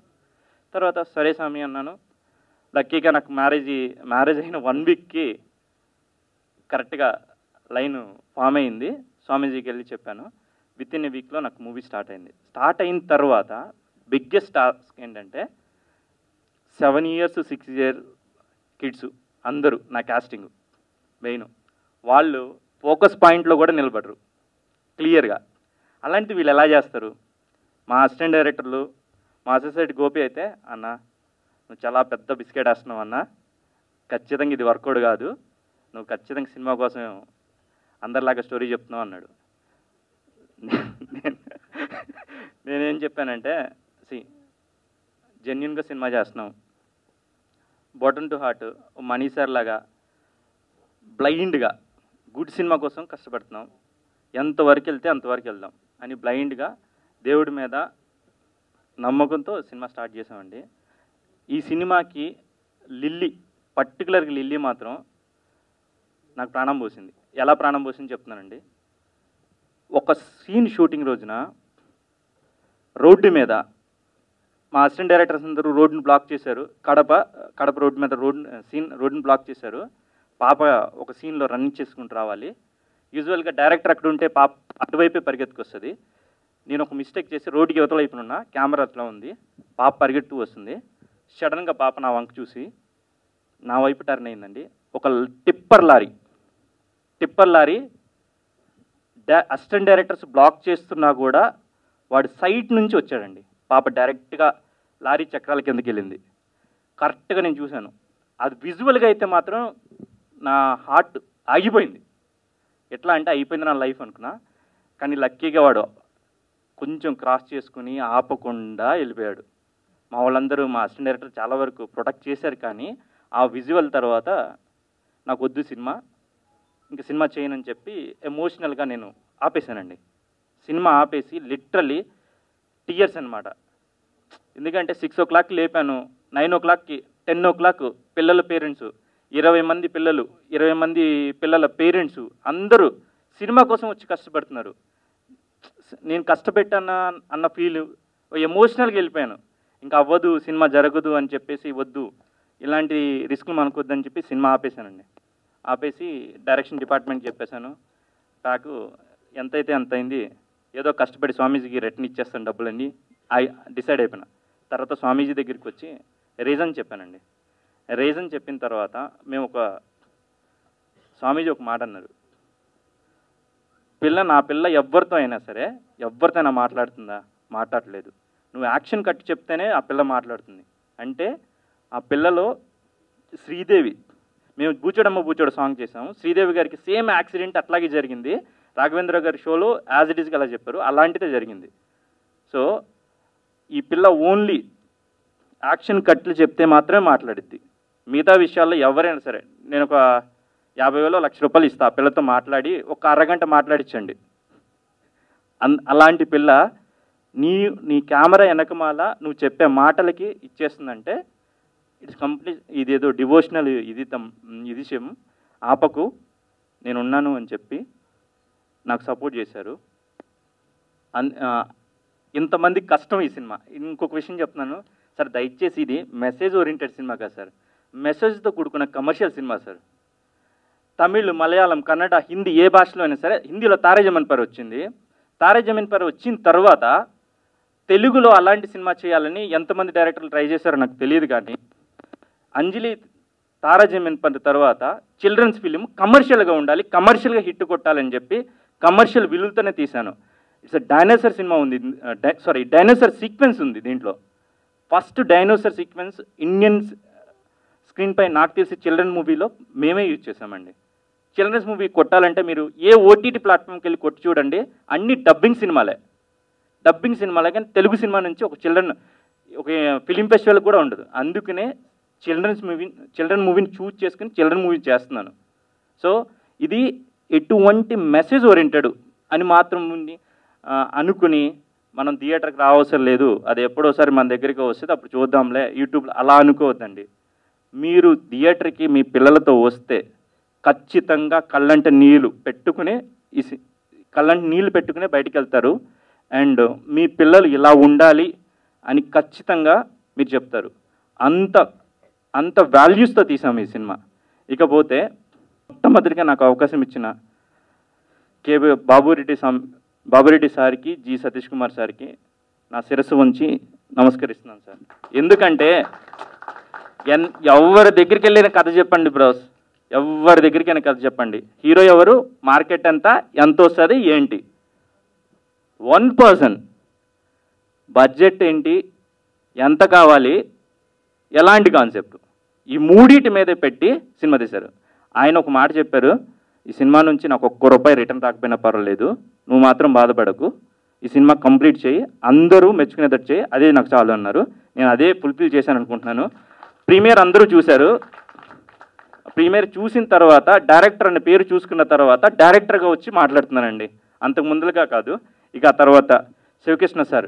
తర్వాత సరే స్వామి అన్నాను. లక్కీగా నాకు మ్యారేజ్ మ్యారేజ్ అయిన వన్ వీక్కి కరెక్ట్గా లైన్ ఫామ్ అయింది. స్వామీజీకి వెళ్ళి చెప్పాను. విత్ ఇన్ ఏ వీక్లో నాకు మూవీ స్టార్ట్ అయింది. స్టార్ట్ అయిన తర్వాత బిగ్గెస్ట్ టాస్క్ ఏంటంటే seven years six year kids అందరూ నా క్యాస్టింగ్ మెయిన్ వాళ్ళు ఫోకస్ పాయింట్లో కూడా నిలబడరు క్లియర్గా. అలాంటిది వీళ్ళు ఎలా చేస్తారు? మా అసిస్టెంట్ డైరెక్టర్లు, మా అసిస్టెంట్ గోపి అయితే, అన్న నువ్వు చాలా పెద్ద బిస్కెట్ వేస్తున్నావు అన్న, ఖచ్చితంగా ఇది వర్కౌట్ కాదు, నువ్వు ఖచ్చితంగా సినిమా కోసం అందరిలాగా స్టోరీ చెప్తున్నావు అన్నాడు. నేనేం చెప్పానంటే, సి జెన్యున్గా సినిమా చేస్తున్నావు, bottom to heart, money sir లాగా బ్లైండ్గా గుడ్ సినిమా కోసం కష్టపడుతున్నాం, ఎంతవరకు వెళ్తే అంతవరకు వెళ్దాం అని బ్లైండ్గా దేవుడి మీద నమ్మకంతో సినిమా స్టార్ట్ చేసామండి. ఈ సినిమాకి లిల్లీ, పర్టికులర్గా లిల్లీ మాత్రం నాకు ప్రాణం పోసింది. ఎలా ప్రాణం పోసింది చెప్తున్నానండి. ఒక సీన్ షూటింగ్ రోజున రోడ్డు మీద మా అసిస్టెంట్ డైరెక్టర్స్ అందరూ రోడ్డును బ్లాక్ చేశారు. కడప కడప రోడ్డు మీద రోడ్ సీన్ రోడ్డును బ్లాక్ చేశారు. పాప ఒక సీన్లో రన్నింగ్ చేసుకుంటూ రావాలి. యూజువల్గా డైరెక్టర్ అక్కడ ఉంటే పాప అటువైపే పరిగెత్తుకొస్తుంది. నేను ఒక మిస్టేక్ చేసి రోడ్డుకి యువతల వైపున ఉన్న కెమెరా అట్లా ఉంది, పాప పరిగెత్తు వస్తుంది. సడన్గా పాప నా వంక చూసి నా వైపు టర్న్ అయిందండి. ఒక tipper lorry tipper lorry assistant directors block చేస్తున్నా కూడా వాడు సైట్ నుంచి వచ్చాడండి. పాప డైరెక్ట్గా లారీ చక్రాల కిందకి వెళ్ళింది. కరెక్ట్గా నేను చూశాను. అది విజువల్గా అయితే మాత్రం నా హార్ట్ ఆగిపోయింది. ఎట్లా అంటే అయిపోయింది నా లైఫ్ అనుకున్నా, కానీ లక్కీగా వాడు కొంచెం క్రాస్ చేసుకుని ఆపకుండా వెళ్ళిపోయాడు. మా వాళ్ళందరూ మా అసిస్టెంట్ డైరెక్టర్ చాలా వరకు ప్రొటెక్ట్ చేశారు, కానీ ఆ విజువల్ తర్వాత నాకు వద్దు సినిమా, ఇంకా సినిమా చేయనని చెప్పి ఎమోషనల్గా నేను ఆపేశానండి. సినిమా ఆపేసి లిటరలీ టీయర్స్ అనమాట. ఎందుకంటే సిక్స్ ఓ క్లాక్ లేపాను, నైన్ ఓ క్లాక్కి టెన్ ఓ క్లాక్ పిల్లల పేరెంట్స్, ఇరవై మంది పిల్లలు ఇరవై మంది పిల్లల పేరెంట్స్ అందరూ సినిమా కోసం వచ్చి కష్టపడుతున్నారు. నేను కష్టపెట్టానా అన్న ఫీల్, ఎమోషనల్గా వెళ్ళిపోయాను. ఇంకా అవ్వదు, సినిమా జరగదు అని చెప్పేసి, వద్దు ఇలాంటి రిస్క్లు మనకొద్దని చెప్పి సినిమా ఆపేశానండి. ఆపేసి డైరెక్షన్ డిపార్ట్మెంట్కి చెప్పేశాను, నాకు ఎంతైతే అంత అయింది, ఏదో కష్టపడి స్వామీజీకి రిటర్న్ ఇచ్చేస్తాను డబ్బులన్నీ ఐ డిసైడ్ అయిపోయినా. తర్వాత స్వామీజీ దగ్గరికి వచ్చి రీజన్ చెప్పానండి. రీజన్ చెప్పిన తర్వాత మేము ఒక స్వామీజీ ఒక మాట అన్నారు, పిల్ల నా పిల్ల ఎవరితో అయినా సరే ఎవరితోనైనా మాట్లాడుతుందా? మాట్లాడలేదు. నువ్వు యాక్షన్ కట్ చెప్తేనే ఆ పిల్ల మాట్లాడుతుంది. అంటే ఆ పిల్లలో శ్రీదేవి, మేము బూచోడమ్మ బూచోడు సాంగ్ చేసాము, శ్రీదేవి గారికి సేమ్ యాక్సిడెంట్ అట్లాగే జరిగింది. రాఘవేంద్ర గారి షోలో యాజ్ ఇట్ ఈస్గా అలా చెప్పారు, అలాంటిదే జరిగింది. సో ఈ పిల్ల ఓన్లీ యాక్షన్ కట్లు చెప్తే మాత్రమే మాట్లాడిద్ది, మిగతా విషయాల్లో ఎవరైనా సరే. నేను ఒక యాభై వేలో లక్ష రూపాయలు ఇస్తా ఆ పిల్లతో మాట్లాడి ఒక అరగంట మాట్లాడించండి. అలాంటి పిల్ల నీ నీ కెమెరా వెనకమాల నువ్వు చెప్పే మాటలకి ఇచ్చేస్తుందంటే ఇట్స్ కంప్లీట్. ఇదేదో డివోషనల్ ఇది తమ్ ఇది విషయం ఆపకు, నేనున్నాను అని చెప్పి నాకు సపోర్ట్ చేశారు. అన్ ఇంతమందికి కష్టం ఈ సినిమా. ఇంకొక విషయం చెప్తున్నాను సార్, దయచేసి ఇది మెసేజ్ ఓరియంటెడ్ సినిమా కాదు సార్, మెసేజ్తో కూడుకున్న commercial cinema sir. Tamil, Malayalam, Kannada, Hindi ఏ భాషలో అయినా సరే, హిందీలో తారే జమీన్ పర్ వచ్చింది. తారే జమీన్ పర్ వచ్చిన తర్వాత తెలుగులో అలాంటి సినిమా చేయాలని ఎంతమంది డైరెక్టర్లు ట్రై చేశారో నాకు తెలియదు, కానీ అంజలి తారా జమీన్ పర్ తర్వాత చిల్డ్రన్స్ ఫిలిం కమర్షియల్గా ఉండాలి, కమర్షియల్గా హిట్ కొట్టాలని చెప్పి కమర్షియల్ విలువతోనే తీశాను. ఇట్స్ డైనోసార్ సినిమా ఉంది, సారీ డైనోసార్ సీక్వెన్స్ ఉంది దీంట్లో. ఫస్ట్ డైనోసార్ సీక్వెన్స్ ఇండియన్ స్క్రీన్పై నాకు తెలిసి చిల్డ్రన్ మూవీలో మేమే యూజ్ చేసామండి. చిల్డ్రన్స్ మూవీ కొట్టాలంటే మీరు ఏ ఓటీటీ ప్లాట్ఫామ్కి వెళ్ళి కొట్టి చూడండి, అన్ని డబ్బింగ్ సినిమాలే, డబ్బింగ్ సినిమాలే. కానీ తెలుగు సినిమా నుంచి ఒక చిల్డ్రన్ ఒక ఫిలిం ఫెస్టివల్ కూడా ఉండదు. అందుకనే చిల్డ్రన్స్ మూవీ చిల్డ్రన్ మూవీని చూజ్ చేసుకుని చిల్డ్రన్ మూవీ చేస్తున్నాను. సో ఇది ఎటువంటి మెసేజ్ ఓరియంటెడ్ అని మాత్రం అనుకుని మనం థియేటర్కి రావసరం లేదు, అది ఎప్పుడోసారి మన దగ్గరికి వస్తుంది అప్పుడు చూద్దాంలే యూట్యూబ్లో అలా అనుకోవద్దండి. మీరు థియేటర్కి మీ పిల్లలతో వస్తే ఖచ్చితంగా కళ్ళంట నీళ్ళు పెట్టుకునే ఈ కళ్ళంట నీళ్ళు పెట్టుకునే బయటికి వెళ్తారు. అండ్ మీ పిల్లలు ఇలా ఉండాలి అని ఖచ్చితంగా మీరు చెప్తారు. అంత అంత వాల్యూస్తో తీసాము ఈ సినిమా. ఇకపోతే మొట్టమొదటిగా నాకు అవకాశం ఇచ్చిన కే బాబురెడ్డి సా బాబురెడ్డి సార్కి, జి సతీష్ కుమార్ సార్కి నా శిరస్సు వంచి నమస్కరిస్తున్నాను సార్. ఎందుకంటే ఎన్ ఎవరి దగ్గరికి వెళ్ళిన కథ చెప్పండి బ్రోస్, ఎవరి దగ్గరికైనా కథ చెప్పండి, హీరో ఎవరు, మార్కెట్ ఎంత, ఎంత వస్తుంది, ఏంటి, వన్ పర్సన్ బడ్జెట్ ఏంటి, ఎంత కావాలి, ఎలాంటి కాన్సెప్ట్, ఈ మూడింటి మీదే పెట్టి సినిమా తీశారు. ఆయన ఒక మాట చెప్పారు, ఈ సినిమా నుంచి నాకు ఒక్క రూపాయి రిటర్న్ రాకపోయినా పర్వాలేదు, నువ్వు మాత్రం బాధపడకు, ఈ సినిమా కంప్లీట్ చేయి, అందరూ మెచ్చుకునేటట్టు చేయి, అదే నాకు చాలు అన్నారు. నేను అదే ఫుల్ఫిల్ చేశాను అనుకుంటున్నాను. ప్రీమియర్ అందరూ చూశారు. ప్రీమియర్ చూసిన తర్వాత డైరెక్టర్ అనే పేరు చూసుకున్న తర్వాత డైరెక్టర్గా వచ్చి మాట్లాడుతున్నానండి, అంతకు ముందులుగా కాదు. ఇక ఆ తర్వాత శివకృష్ణ సార్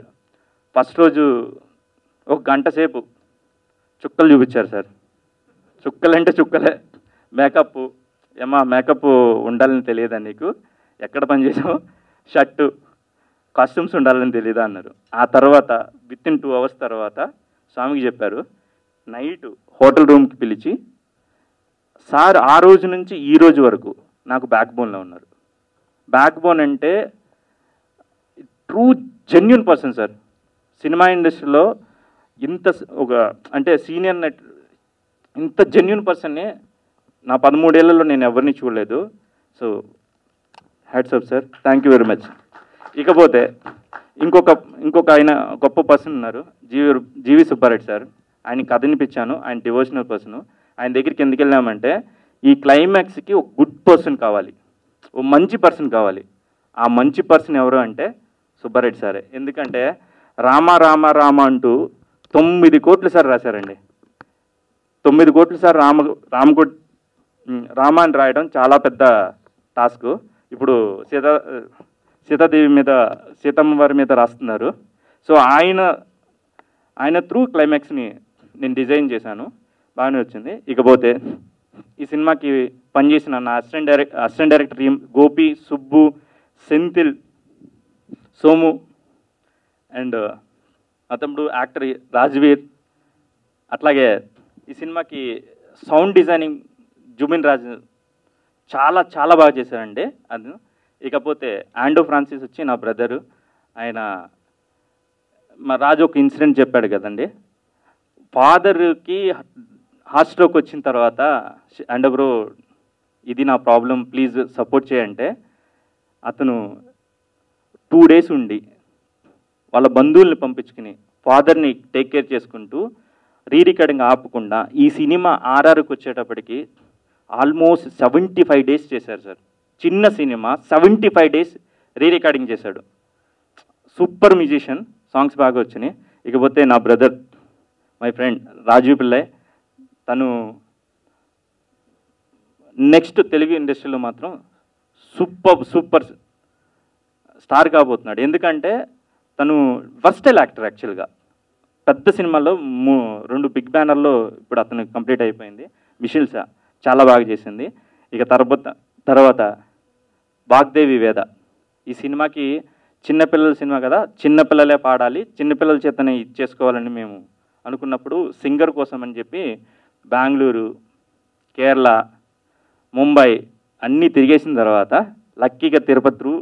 ఫస్ట్ రోజు ఒక గంట సేపు చుక్కలు చూపించారు సార్. చుక్కలు అంటే చుక్కలే, మేకప్ ఏమా మేకప్ ఉండాలని తెలియదా నీకు, ఎక్కడ పనిచేసావు, షర్టు కాస్ట్యూమ్స్ ఉండాలని తెలియదా అన్నారు. ఆ తర్వాత విత్ ఇన్ టూ అవర్స్ తర్వాత స్వామికి చెప్పారు, నైట్ హోటల్ రూమ్కి పిలిచి సార్ ఆ రోజు నుంచి ఈ రోజు వరకు నాకు బ్యాక్ బోన్లో ఉన్నారు. బ్యాక్ బోన్ అంటే true genuine person sir. Cinema ఇండస్ట్రీలో ఇంత ఒక అంటే సీనియర్ నట్ ఇంత జెన్యున్ పర్సన్ని నా పదమూడేళ్లలో నేను ఎవరిని చూడలేదు. So hats up sir, thank you very much. ఇకపోతే ఇంకొక ఇంకొక ఆయన గొప్ప పర్సన్ ఉన్నారు, జీవి జీవి సుబ్బారెడ్డి సార్. ఆయన కథ వినిపించాను, ఆయన డివోషనల్ పర్సన్. ఆయన దగ్గరికి ఎందుకు వెళ్ళామంటే ఈ క్లైమాక్స్కి ఒక గుడ్ పర్సన్ కావాలి, ఓ మంచి పర్సన్ కావాలి. ఆ మంచి పర్సన్ ఎవరు అంటే సుబ్బారెడ్డి సారే. ఎందుకంటే రామ రామ రామ అంటూ తొమ్మిది కోట్లు సార్ రాశారండి. తొమ్మిది కోట్లు సార్ రామ రామకో రామాన్ని రాయడం చాలా పెద్ద టాస్క్. ఇప్పుడు సీతా సీతాదేవి మీద, సీతమ్మ వారి మీద రాస్తున్నారు. సో ఆయన ఆయన త్రూ క్లైమాక్స్ని నేను డిజైన్ చేశాను, బాగానే వచ్చింది. ఇకపోతే ఈ సినిమాకి పనిచేసిన నా assistant direct assistant director Gopi, Subbu, Senthil, Somu and అతమ్ముడు యాక్టర్ రాజ్వీర్. అట్లాగే ఈ సినిమాకి సౌండ్ డిజైనింగ్ జుబిన్ రాజ్ చాలా చాలా బాగా చేశారండి అది. ఇకపోతే ఆండ్రూ ఫ్రాన్సిస్ వచ్చి నా బ్రదరు. ఆయన మా రాజు ఒక ఇన్సిడెంట్ చెప్పాడు కదండి, ఫాదర్కి హార్ట్ స్ట్రోక్ వచ్చిన తర్వాత అండ్ బ్రో ఇది నా ప్రాబ్లం ప్లీజ్ సపోర్ట్ చేయంటే, అతను టూ డేస్ ఉండి వాళ్ళ బంధువుల్ని పంపించుకుని ఫాదర్ని టేక్ కేర్ చేసుకుంటూ రీ రికార్డింగ్ ఆపకుండా ఈ సినిమా ఆర్ఆర్కి వచ్చేటప్పటికి ఆల్మోస్ట్ సెవెంటీ ఫైవ్ డేస్ చేశారు సార్. చిన్న సినిమా seventy five days re recording చేశాడు. సూపర్ మ్యూజిషియన్, సాంగ్స్ బాగా వచ్చినాయి. ఇకపోతే నా brother my friend Rajeev Pillai, తను నెక్స్ట్ తెలుగు ఇండస్ట్రీలో మాత్రం సూపర్ సూపర్ స్టార్ కాబోతున్నాడు. ఎందుకంటే తను వర్స్టైల్ యాక్టర్. యాక్చువల్గా పెద్ద సినిమాల్లో మూ రెండు బిగ్ బ్యానర్లో ఇప్పుడు అతను కంప్లీట్ అయిపోయింది. మిషెల్ షా చాలా బాగా చేసింది. ఇక తర్వాత తర్వాత వాగ్దేవి వేద. ఈ సినిమాకి చిన్నపిల్లల సినిమా కదా, చిన్నపిల్లలే పాడాలి, చిన్నపిల్లల చేతనే ఇది చేసుకోవాలని మేము అనుకున్నప్పుడు సింగర్ కోసం అని చెప్పి బెంగళూరు, కేరళ, ముంబై అన్నీ తిరిగేసిన తర్వాత లక్కీగా తిరుపతి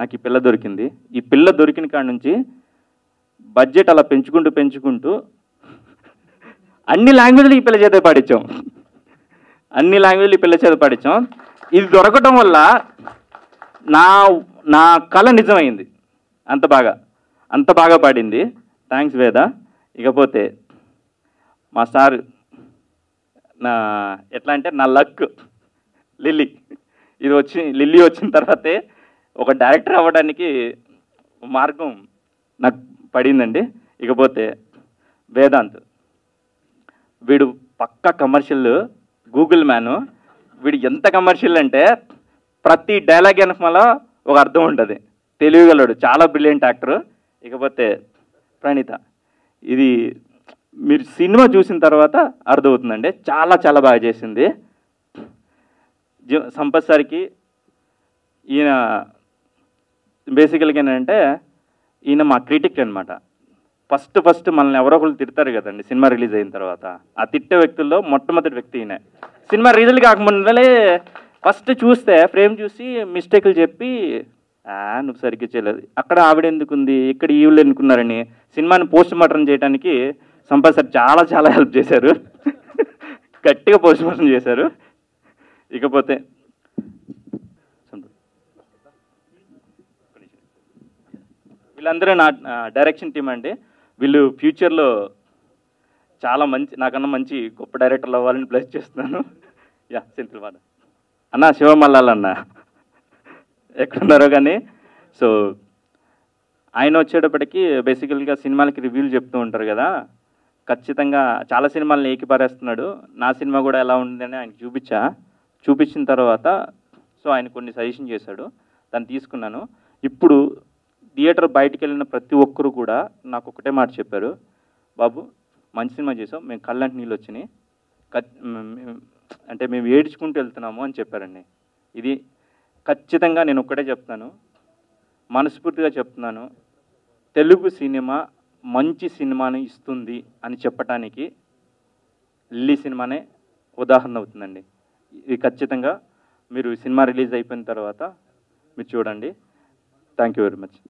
నాకు ఈ పిల్ల దొరికింది. ఈ పిల్ల దొరికిన కాడ నుంచి బడ్జెట్ అలా పెంచుకుంటూ పెంచుకుంటూ అన్ని లాంగ్వేజ్లు ఈ పిల్ల చేత పాడించాం, అన్ని లాంగ్వేజ్లు ఈ పిల్ల చేత పాడించాం. ఇది దొరకటం వల్ల నా నా కళ నిజమైంది, అంత బాగా అంత బాగా పాడింది. థ్యాంక్స్ వేద. ఇకపోతే మా సార్ నా ఎట్లా అంటే నా లక్ లిల్లీ, ఇది వచ్చి లిల్లీ వచ్చిన తర్వాతే ఒక డైరెక్టర్ అవ్వడానికి మార్గం నాకు పడిందండి. ఇకపోతే వేదాంత్, వీడు పక్కా కమర్షియల్ గూగుల్ మ్యాను. వీడు ఎంత కమర్షియల్ అంటే ప్రతి డైలాగ్ వెనకమల ఒక అర్థం ఉంటుంది, తెలియగలడు, చాలా బ్రిలియంట్ యాక్టరు. ఇకపోతే ప్రణీత, ఇది మీరు సినిమా చూసిన తర్వాత అర్థమవుతుందండి, చాలా చాలా బాగా చేసింది. జీ సంపత్ సార్కి, ఈయన బేసికల్గా ఏంటంటే ఈయన మా క్రిటిక్ అనమాట. ఫస్ట్ ఫస్ట్ మనల్ని ఎవరో ఒకళ్ళు తిడతారు కదండి సినిమా రిలీజ్ అయిన తర్వాత, ఆ తిట్టే వ్యక్తుల్లో మొట్టమొదటి వ్యక్తి ఈయన. సినిమా రిలీజ్ కాకముందే ఫస్ట్ చూస్తే ఫ్రేమ్ చూసి మిస్టేక్లు చెప్పి నువ్వు సరిగ్గా చేయలేదు, అక్కడ ఆవిడ ఎందుకుంది, ఇక్కడ ఈవిడ ఎందుకున్నారని సినిమాని పోస్ట్ మార్టం చేయడానికి సంపత్ సార్ చాలా చాలా హెల్ప్ చేశారు, గట్టిగా పోస్ట్ మార్టం చేశారు. ఇకపోతే వీళ్ళందరూ నా డైరెక్షన్ టీం అండి. వీళ్ళు ఫ్యూచర్లో చాలా మంచి, నాకన్నా మంచి గొప్ప డైరెక్టర్లు అవ్వాలని ప్లస్ చేస్తున్నాను. యా సింపుల్ వాడు అన్న, శివం అల్లాలన్న ఎక్కడున్నారో కానీ. సో ఆయన వచ్చేటప్పటికి బేసికల్గా సినిమాలకి రివ్యూలు చెప్తూ ఉంటారు కదా, ఖచ్చితంగా చాలా సినిమాలను ఏకిపారేస్తున్నాడు. నా సినిమా కూడా ఎలా ఉందని ఆయన చూపించా చూపించిన తర్వాత సో ఆయన కొన్ని సజెషన్ చేశాడు, దాన్ని తీసుకున్నాను. ఇప్పుడు థియేటర్ బయటికి వెళ్ళిన ప్రతి ఒక్కరు కూడా నాకు ఒకటే మాట చెప్పారు, బాబు మంచి సినిమా చేసాం, మేము కళ్ళంటి నీళ్ళు వచ్చినాయి, అంటే మేము ఏడ్చుకుంటూ వెళ్తున్నాము అని చెప్పారండి. ఇది ఖచ్చితంగా నేను ఒక్కటే చెప్తాను, మనస్ఫూర్తిగా చెప్తున్నాను, తెలుగు సినిమా మంచి సినిమాని ఇస్తుంది అని చెప్పటానికి లిల్లీ సినిమానే ఉదాహరణ అవుతుందండి. ఇది ఖచ్చితంగా మీరు సినిమా రిలీజ్ అయిపోయిన తర్వాత మీరు చూడండి. Thank you very much.